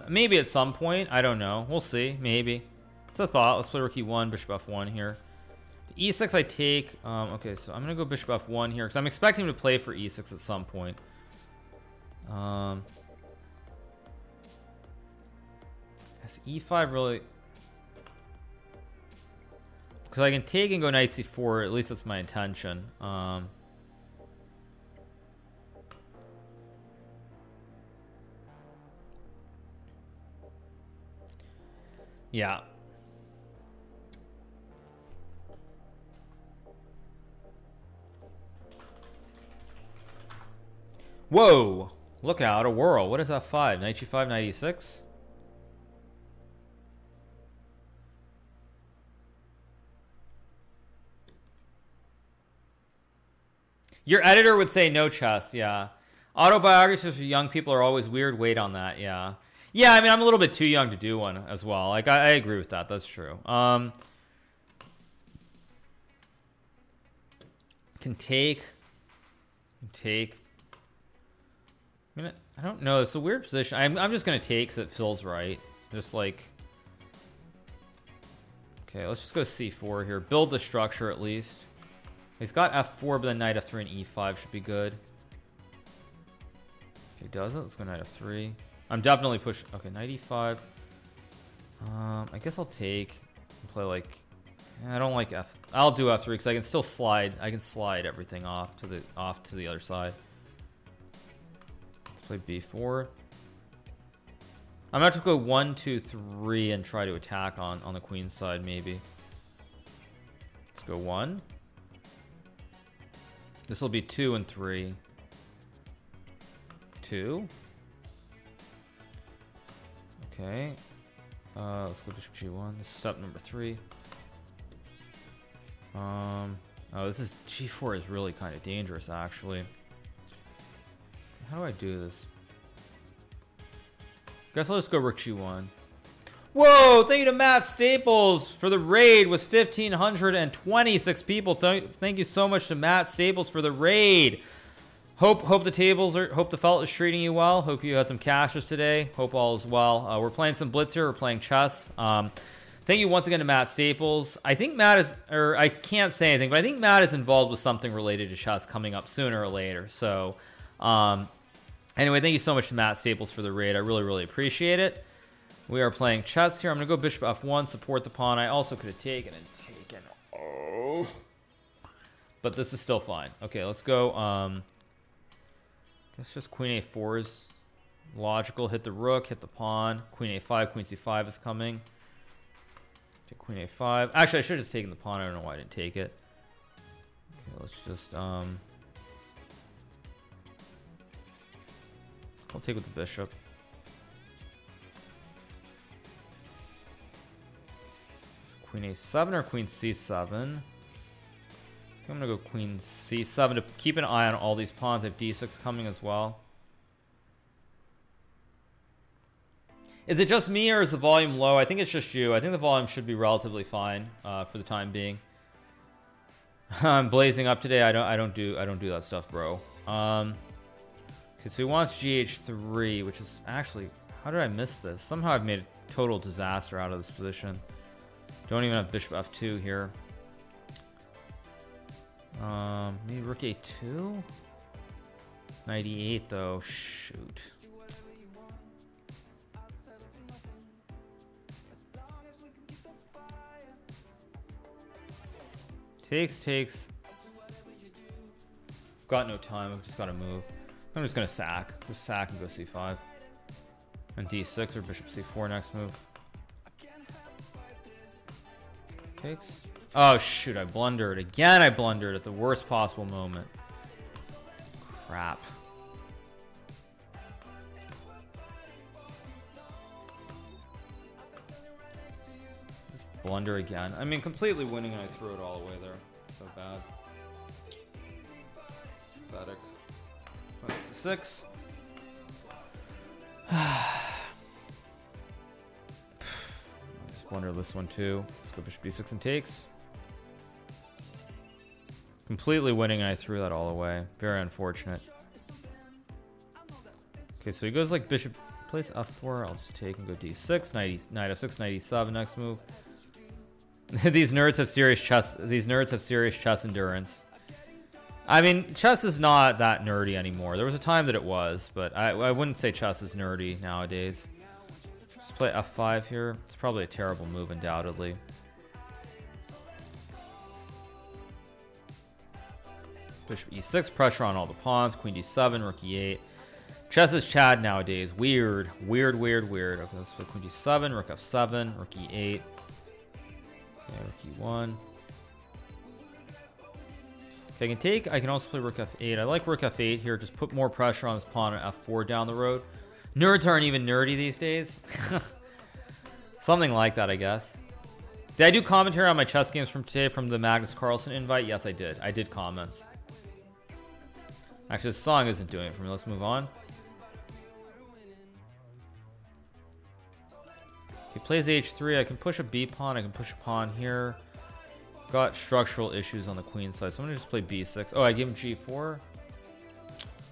Maybe at some point. I don't know. We'll see. Maybe. It's a thought. Let's play rook E1, bishop F1 here. E6 I take. Okay, so I'm going to go bishop F1 here because I'm expecting him to play for E6 at some point. Is E5 really... Because I can take and go knight C4. At least that's my intention. Yeah. Whoa! Look out, a whirl. What is that? F5? Knight G5, knight E6? Your editor would say no chess, yeah. Autobiographies for young people are always weird. Wait on that, yeah. Yeah, I mean, I'm a little bit too young to do one as well. Like, I agree with that. That's true. Can take. Can take. I mean, I don't know. It's a weird position. I'm just going to take because it feels right. Just like... Okay, let's just go C4 here. Build the structure at least. He's got F4, but then knight F3 and E5 should be good. If he doesn't, let's go knight F3. I'm definitely pushing. Okay, knight E5. I guess I'll take and play like... I don't like F... I'll do F3 because I can still slide. I can slide everything off to the other side. Let's play B4. I'm going to have to go 1, 2, 3 and try to attack on the queen side maybe. Let's go 1. This will be 2 and 3. 2. Okay, let's go bishop G1. This is step number 3. Oh, this is G4 is really kind of dangerous, actually. How do I do this? Guess I'll just go rook G1. Whoa! Thank you to Matt Staples for the raid with 1,526 people. Thank you so much to Matt Staples for the raid. Hope the felt is treating you well. Hope you had some cashes today. Hope all is well. We're playing some blitz here. We're playing chess. Thank you once again to Matt Staples. I think Matt is, or I can't say anything, but I think Matt is involved with something related to chess coming up sooner or later. So, anyway, thank you so much to Matt Staples for the raid. I really, really appreciate it. We are playing chess here. I'm gonna go bishop F1, support the pawn. I also could have taken and taken. Oh, but this is still fine. Okay, let's go. It's just queen a4 is logical. Hit the rook, hit the pawn. Queen a5, queen c5 is coming. Take queen a5. Actually, I should have just taken the pawn. I don't know why I didn't take it. Okay, let's just... I'll take with the bishop. It's queen a7 or queen c7? I'm gonna go queen c7 to keep an eye on all these pawns. I have d6 coming as well. Is it just me or is the volume low? I think it's just you. I think the volume should be relatively fine for the time being. I'm blazing up today. I don't do that stuff, bro. Okay, so he wants gh3, which is actually... How did I miss this? Somehow I've made a total disaster out of this position. Don't even have bishop f2 here. Maybe rook a2, knight e8 though. Shoot, Takes. Got no time. I've just got to move. I'm just going to sack. Just sack and go c5. And d6 or bishop c4 next move. Takes. Oh, shoot. I blundered. Again, I blundered at the worst possible moment. Crap. Just blunder again. I mean, completely winning and I threw it all away there. So bad. Pathetic. That's a 6. Just blunder this one too. Let's go bishop b6 and takes. Completely winning and I threw that all away. Very unfortunate. Okay, so he goes like bishop plays f4. I'll just take and go d6. Knight f6, knight e7 next move. These nerds have serious chess endurance. I mean, chess is not that nerdy anymore. There was a time that it was, but I wouldn't say chess is nerdy nowadays. Just play f5 here. It's probably a terrible move, undoubtedly. Bishop e6, pressure on all the pawns. Queen d7, rook e8. Chess is Chad nowadays. Weird, weird, weird, weird. Okay, let's play queen d7, rook f7, rook e8. Okay, rook e1. I can take. I can also play rook f8. I like rook f8 here. Just put more pressure on this pawn at f4 down the road. Nerds aren't even nerdy these days. Something like that, I guess. Did I do commentary on my chess games from today from the Magnus Carlsen invite? Yes, I did. I did comments. Actually, this song isn't doing it for me. Let's move on. He plays h3. I can push a b pawn. I can push a pawn here. Got structural issues on the queen side, so I'm gonna just play b6. Oh, I gave him g4.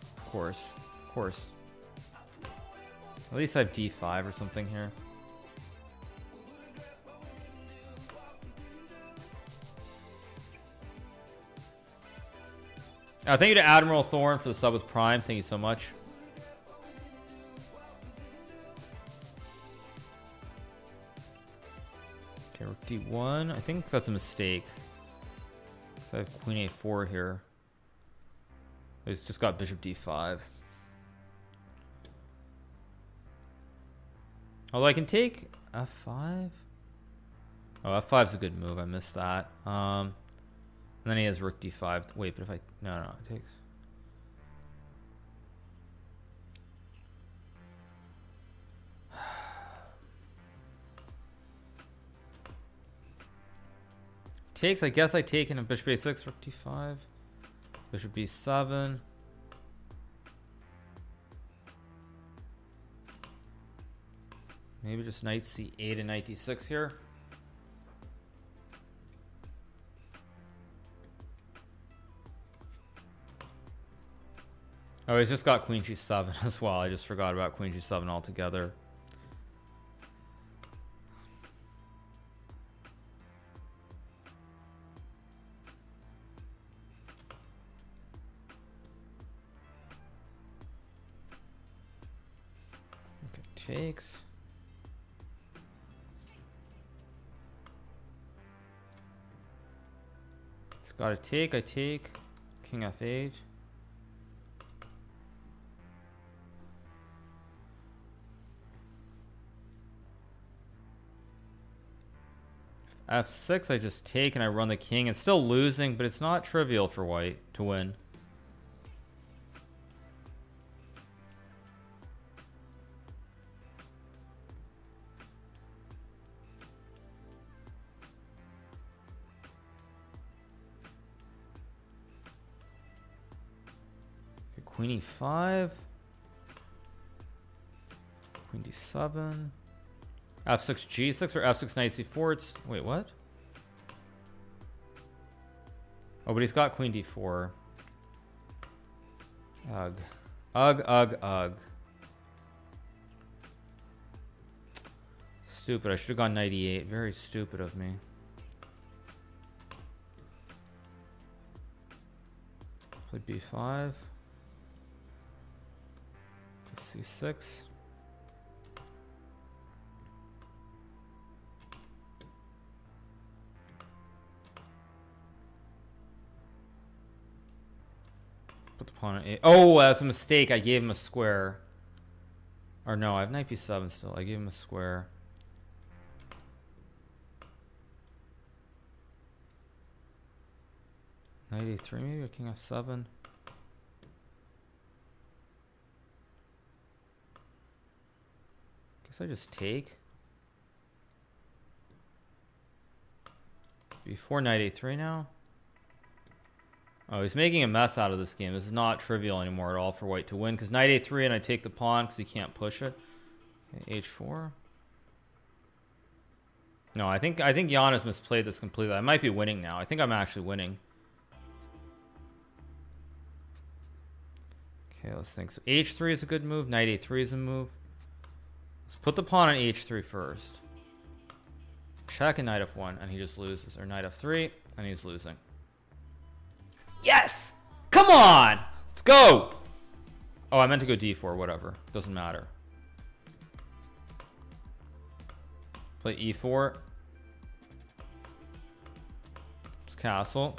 Of course, of course. At least I have d5 or something here. Thank you to Admiral Thorne for the sub with Prime. Thank you so much. Okay, rook d1. I think that's a mistake. I have queen a4 here. He's just got bishop d5. Although I can take f5. Oh, f5's a good move. I missed that. And then he has rook d5. Wait, but if I... No, it takes... Takes, I guess I take in a bishop a6, rook d5, bishop b7. Maybe just knight c8 and knight d6 here. Oh, he's just got queen g7 as well. I just forgot about queen g7 altogether. Takes. It's got to take. I take. King f8. f6. I just take and I run the king. It's still losing, but it's not trivial for white to win. Queen e5, queen d7, f6, g6, or f6, knight c4. It's, wait, what? Oh, but he's got queen d4. Ugh. Ugh, ugh, ugh. Stupid. I should have gone knight e8. Very stupid of me. Played b5. c6. difficult opponent is. Oh, that's a mistake. I gave him a square. Or no, I have knight b7 still. I gave him a square. Knight a3 maybe, or king f7. Guess I just take. Before knight a3 now. Oh, he's making a mess out of this game. This is not trivial anymore at all for white to win, because knight a3 and I take the pawn because he can't push it. Okay, h4. No, I think Yan has misplayed this completely. I might be winning now. I think I'm actually winning. Okay, let's think. So h3 is a good move. Knight a3 is a move. Let's put the pawn on h3 first. Check, and knight f1, and he just loses. Or knight f3, and he's losing. Yes! Come on! Let's go! Oh, I meant to go d4, whatever. Doesn't matter. Play e4. Just castle.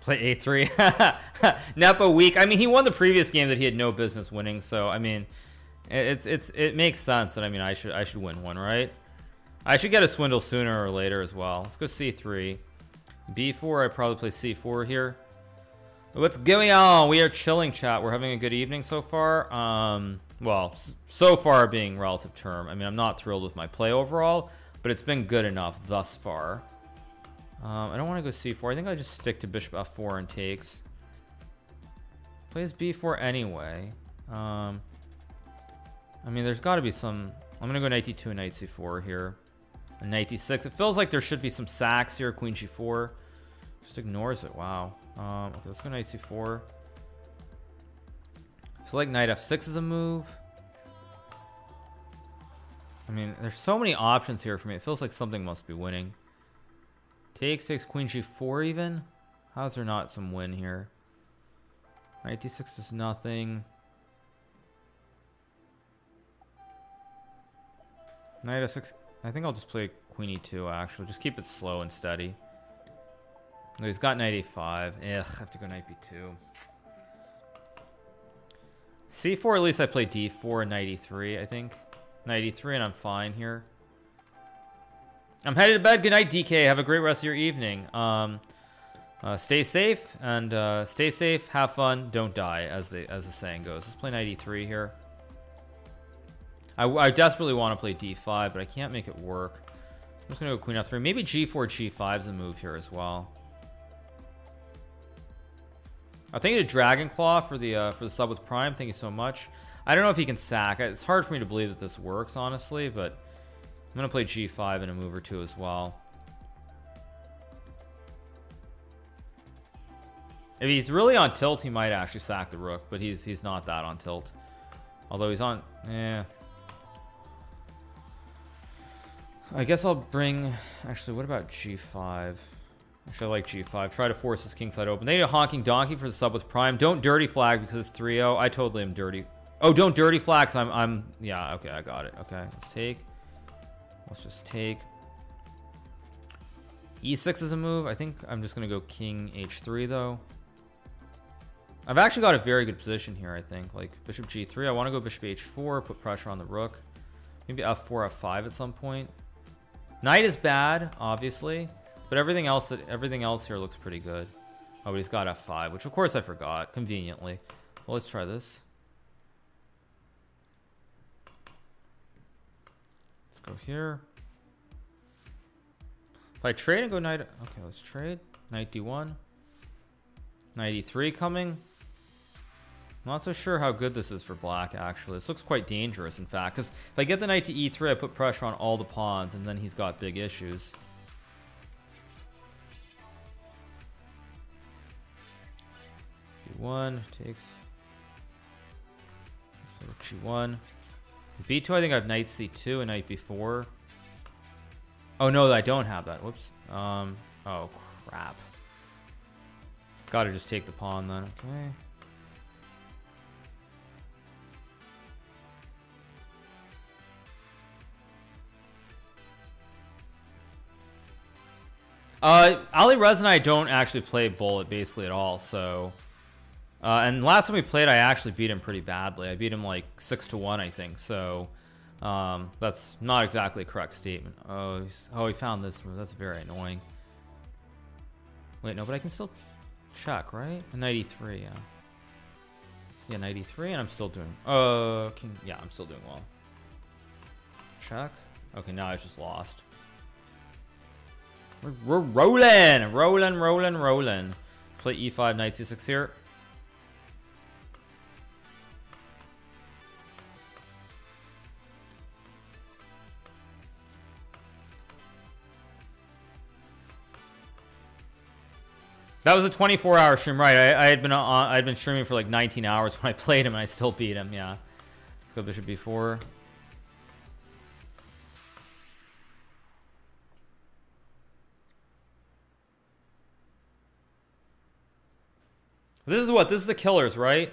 Play a3. Nepo weak. I mean, he won the previous game that he had no business winning, so I mean, it makes sense that, I mean, I should win one, right? I should get a swindle sooner or later as well. Let's go c3. b4, I probably play c4 here. What's going on? We are chilling, chat. We're having a good evening so far. Well, so far being relative term. I mean, I'm not thrilled with my play overall, but it's been good enough thus far. I don't want to go c4. I think I just stick to bishop f4 and takes. Plays b4 anyway. I mean, there's got to be some... I'm going to go knight d2 and knight c4 here. Knight d6. It feels like there should be some sacks here. Queen g4 just ignores it. Wow. Okay, let's go knight c4. I feel like knight f6 is a move. I mean, there's so many options here for me. It feels like something must be winning. Takes, takes, queen g4 even. How's there not some win here? Knight d6 does nothing. Knight f6. I think I'll just play queen e2, actually. Just keep it slow and steady. No, he's got knight a5. Ugh, I have to go knight b2. c4, at least I play d4 and knight e3, I think. Knight e3, and I'm fine here. I'm headed to bed. Good night, DK. Have a great rest of your evening. Stay safe, and stay safe, have fun, don't die, as the saying goes. Let's play knight e3 here. I desperately want to play d5, but I can't make it work. I'm just gonna go queen f3. Maybe g4 g5 is a move here as well. I think a dragon claw for the sub with Prime. Thank you so much. I don't know if he can sack. It's hard for me to believe that this works, honestly, but I'm gonna play g5 in a move or two as well. If he's really on tilt, he might actually sack the rook, but he's not that on tilt. Although he's on, yeah. I guess I'll bring... Actually, what about g5? Actually, I like g5. Try to force this kingside open. They need a honking donkey for the sub with Prime. Don't dirty flag because it's 3-0. I totally am dirty. Oh, don't dirty flag because I'm... Yeah, okay, I got it. Okay, let's take. Let's just take. e6 is a move. I think I'm just going to go king h3, though. I've actually got a very good position here, I think. Like, bishop g3. I want to go bishop h4, put pressure on the rook. Maybe f4, f5 at some point. Knight is bad, obviously, but everything else here looks pretty good. Oh, but he's got f5, which of course I forgot conveniently. Well, let's try this. Let's go here. If I trade and go knight, okay, let's trade. Knight d1, knight e3 coming. I'm not so sure how good this is for black, actually. This looks quite dangerous, in fact, because if I get the knight to e3, I put pressure on all the pawns, and then he's got big issues. d1 takes. g1. b2, I think I have knight c2 and knight b4. Oh, no, I don't have that. Whoops. Oh, crap. Gotta just take the pawn, then. Okay. Ali Reza and I don't actually play bullet basically at all, so and last time we played I actually beat him pretty badly. I beat him like 6-1, I think, so that's not exactly a correct statement. Oh, he found this move. That's very annoying. Wait, no, but I can still check, right? Knight e3, yeah. Yeah, knight e3, and I'm still doing king, yeah, I'm still doing well. Check. Okay, now I just lost. We're rolling. Play e5, knight c6 here. That was a 24-hour stream, right? I had been streaming for like 19 hours when I played him, and I still beat him. Yeah, let's go bishop b4. This is what, this is the Killers, right?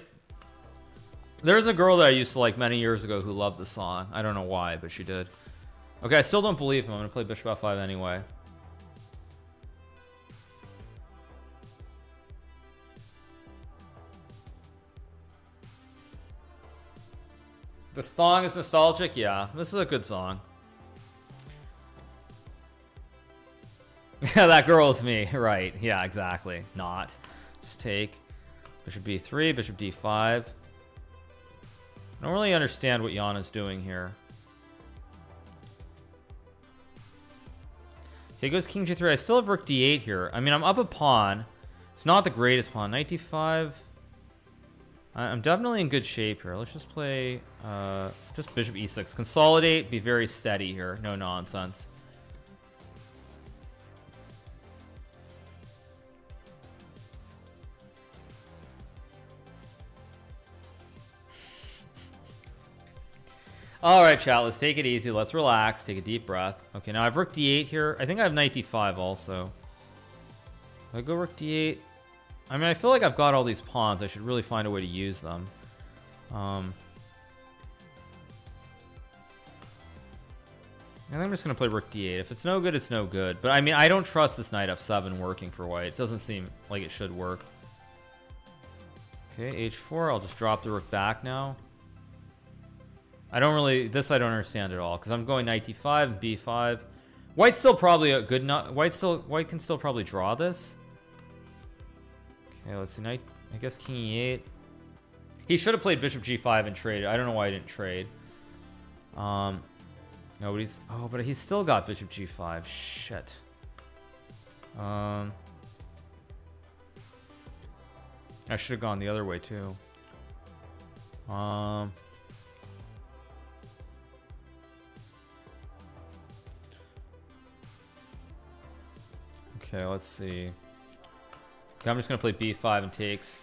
There's a girl that I used to like many years ago who loved the song. I don't know why, but she did. Okay, I still don't believe him. I'm gonna play bishop f5 anyway. The song is nostalgic. Yeah, this is a good song. Yeah, that girl's me, right? Yeah, exactly. Not just take bishop b3, bishop d5. I don't really understand what Yan is doing here. Okay, goes king g3. I still have rook d8 here. I mean, I'm up a pawn. It's not the greatest pawn. Knight d5. I'm definitely in good shape here. Let's just play just bishop e6, consolidate, be very steady here, no nonsense. All right, chat, let's take it easy, let's relax, take a deep breath. Okay, now I have rook d8 here. I think I have knight d5 also. I go rook d8. I mean, I feel like I've got all these pawns. I should really find a way to use them. I think I'm just gonna play rook d8. If it's no good, it's no good. But I mean, I don't trust this knight f7 working for white. It doesn't seem like it should work. Okay, h4. I'll just drop the rook back now. I don't really, this I don't understand at all, because I'm going knight d5 and b5. White's still probably a good nut. White can still probably draw this. Yeah, let's see, knight, I guess king e8. He should have played bishop g5 and traded. I don't know why he didn't trade. Nobody's, oh, but he's still got bishop g5. Shit. I should have gone the other way too. Okay, let's see. Okay, I'm just gonna play b5 and takes.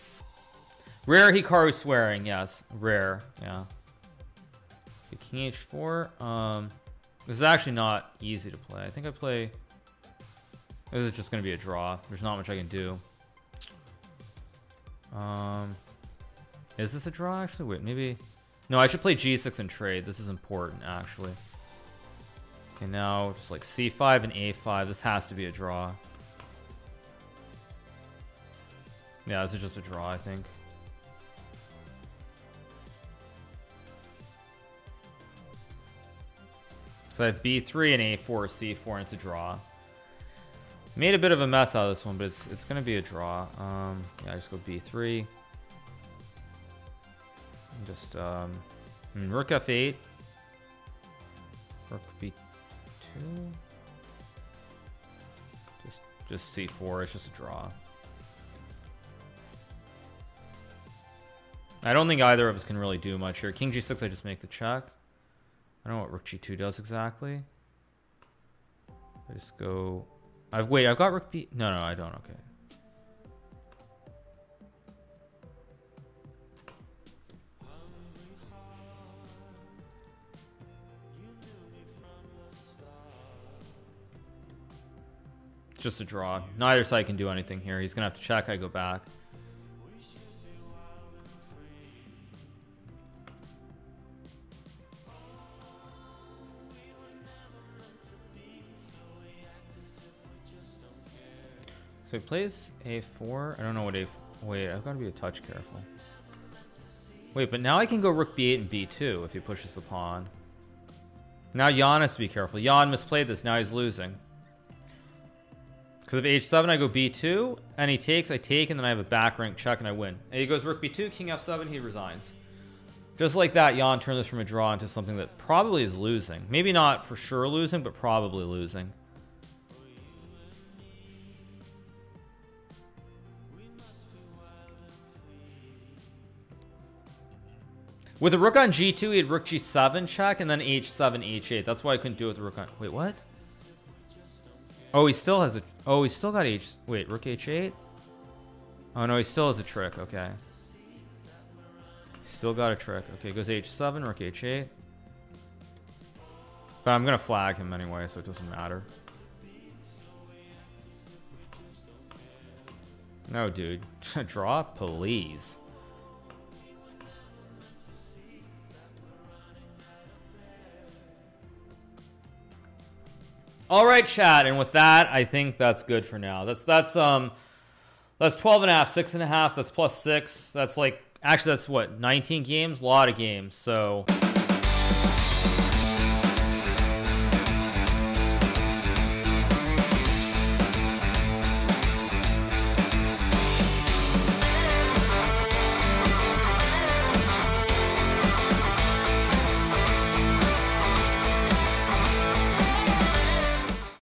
Rare Hikaru swearing, yes, rare, yeah. Okay, king h4. This is actually not easy to play. I think I play, this is just gonna be a draw. There's not much I can do. Is this a draw actually? Wait, maybe, no, I should play g6 and trade. This is important actually. Okay, now just like c5 and a5. This has to be a draw. Yeah, this is just a draw, I think. So I have b3 and a4, c4, and it's a draw. Made a bit of a mess out of this one, but it's going to be a draw. Yeah, I just go b3. And just I mean, rook f8, rook b2. Just c4. It's just a draw. I don't think either of us can really do much here. King g6, I just make the check. I don't know what rook g2 does exactly. I just go, wait, I've got rook b, no, I don't. Okay, just a draw. Neither side can do anything here. He's gonna have to check. I go back. So he plays a4. I don't know what a4. Wait, I've got to be a touch careful. Wait, but now I can go rook b8 and b2 if he pushes the pawn. Now Yan has to be careful. Yan misplayed this. Now he's losing. Because of h7, I go b2, and he takes, I take, and then I have a back rank check, and I win. And he goes rook b2, king f7, he resigns. Just like that, Yan turned this from a draw into something that probably is losing. Maybe not for sure losing, but probably losing. With the rook on g2, he had rook g7 check, and then h7, h8. That's why I couldn't do it with the rook on... Wait, what? Oh, he still has a... Oh, he's still got h... Wait, rook h8? Oh, no, he still has a trick. Okay. Still got a trick. Okay, goes h7, rook h8. But I'm going to flag him anyway, so it doesn't matter. No, dude. Draw, please. All right, chat, and with that, I think that's good for now. That's 12.5, 6.5, that's +6. That's like, actually, that's what, 19 games, a lot of games. So.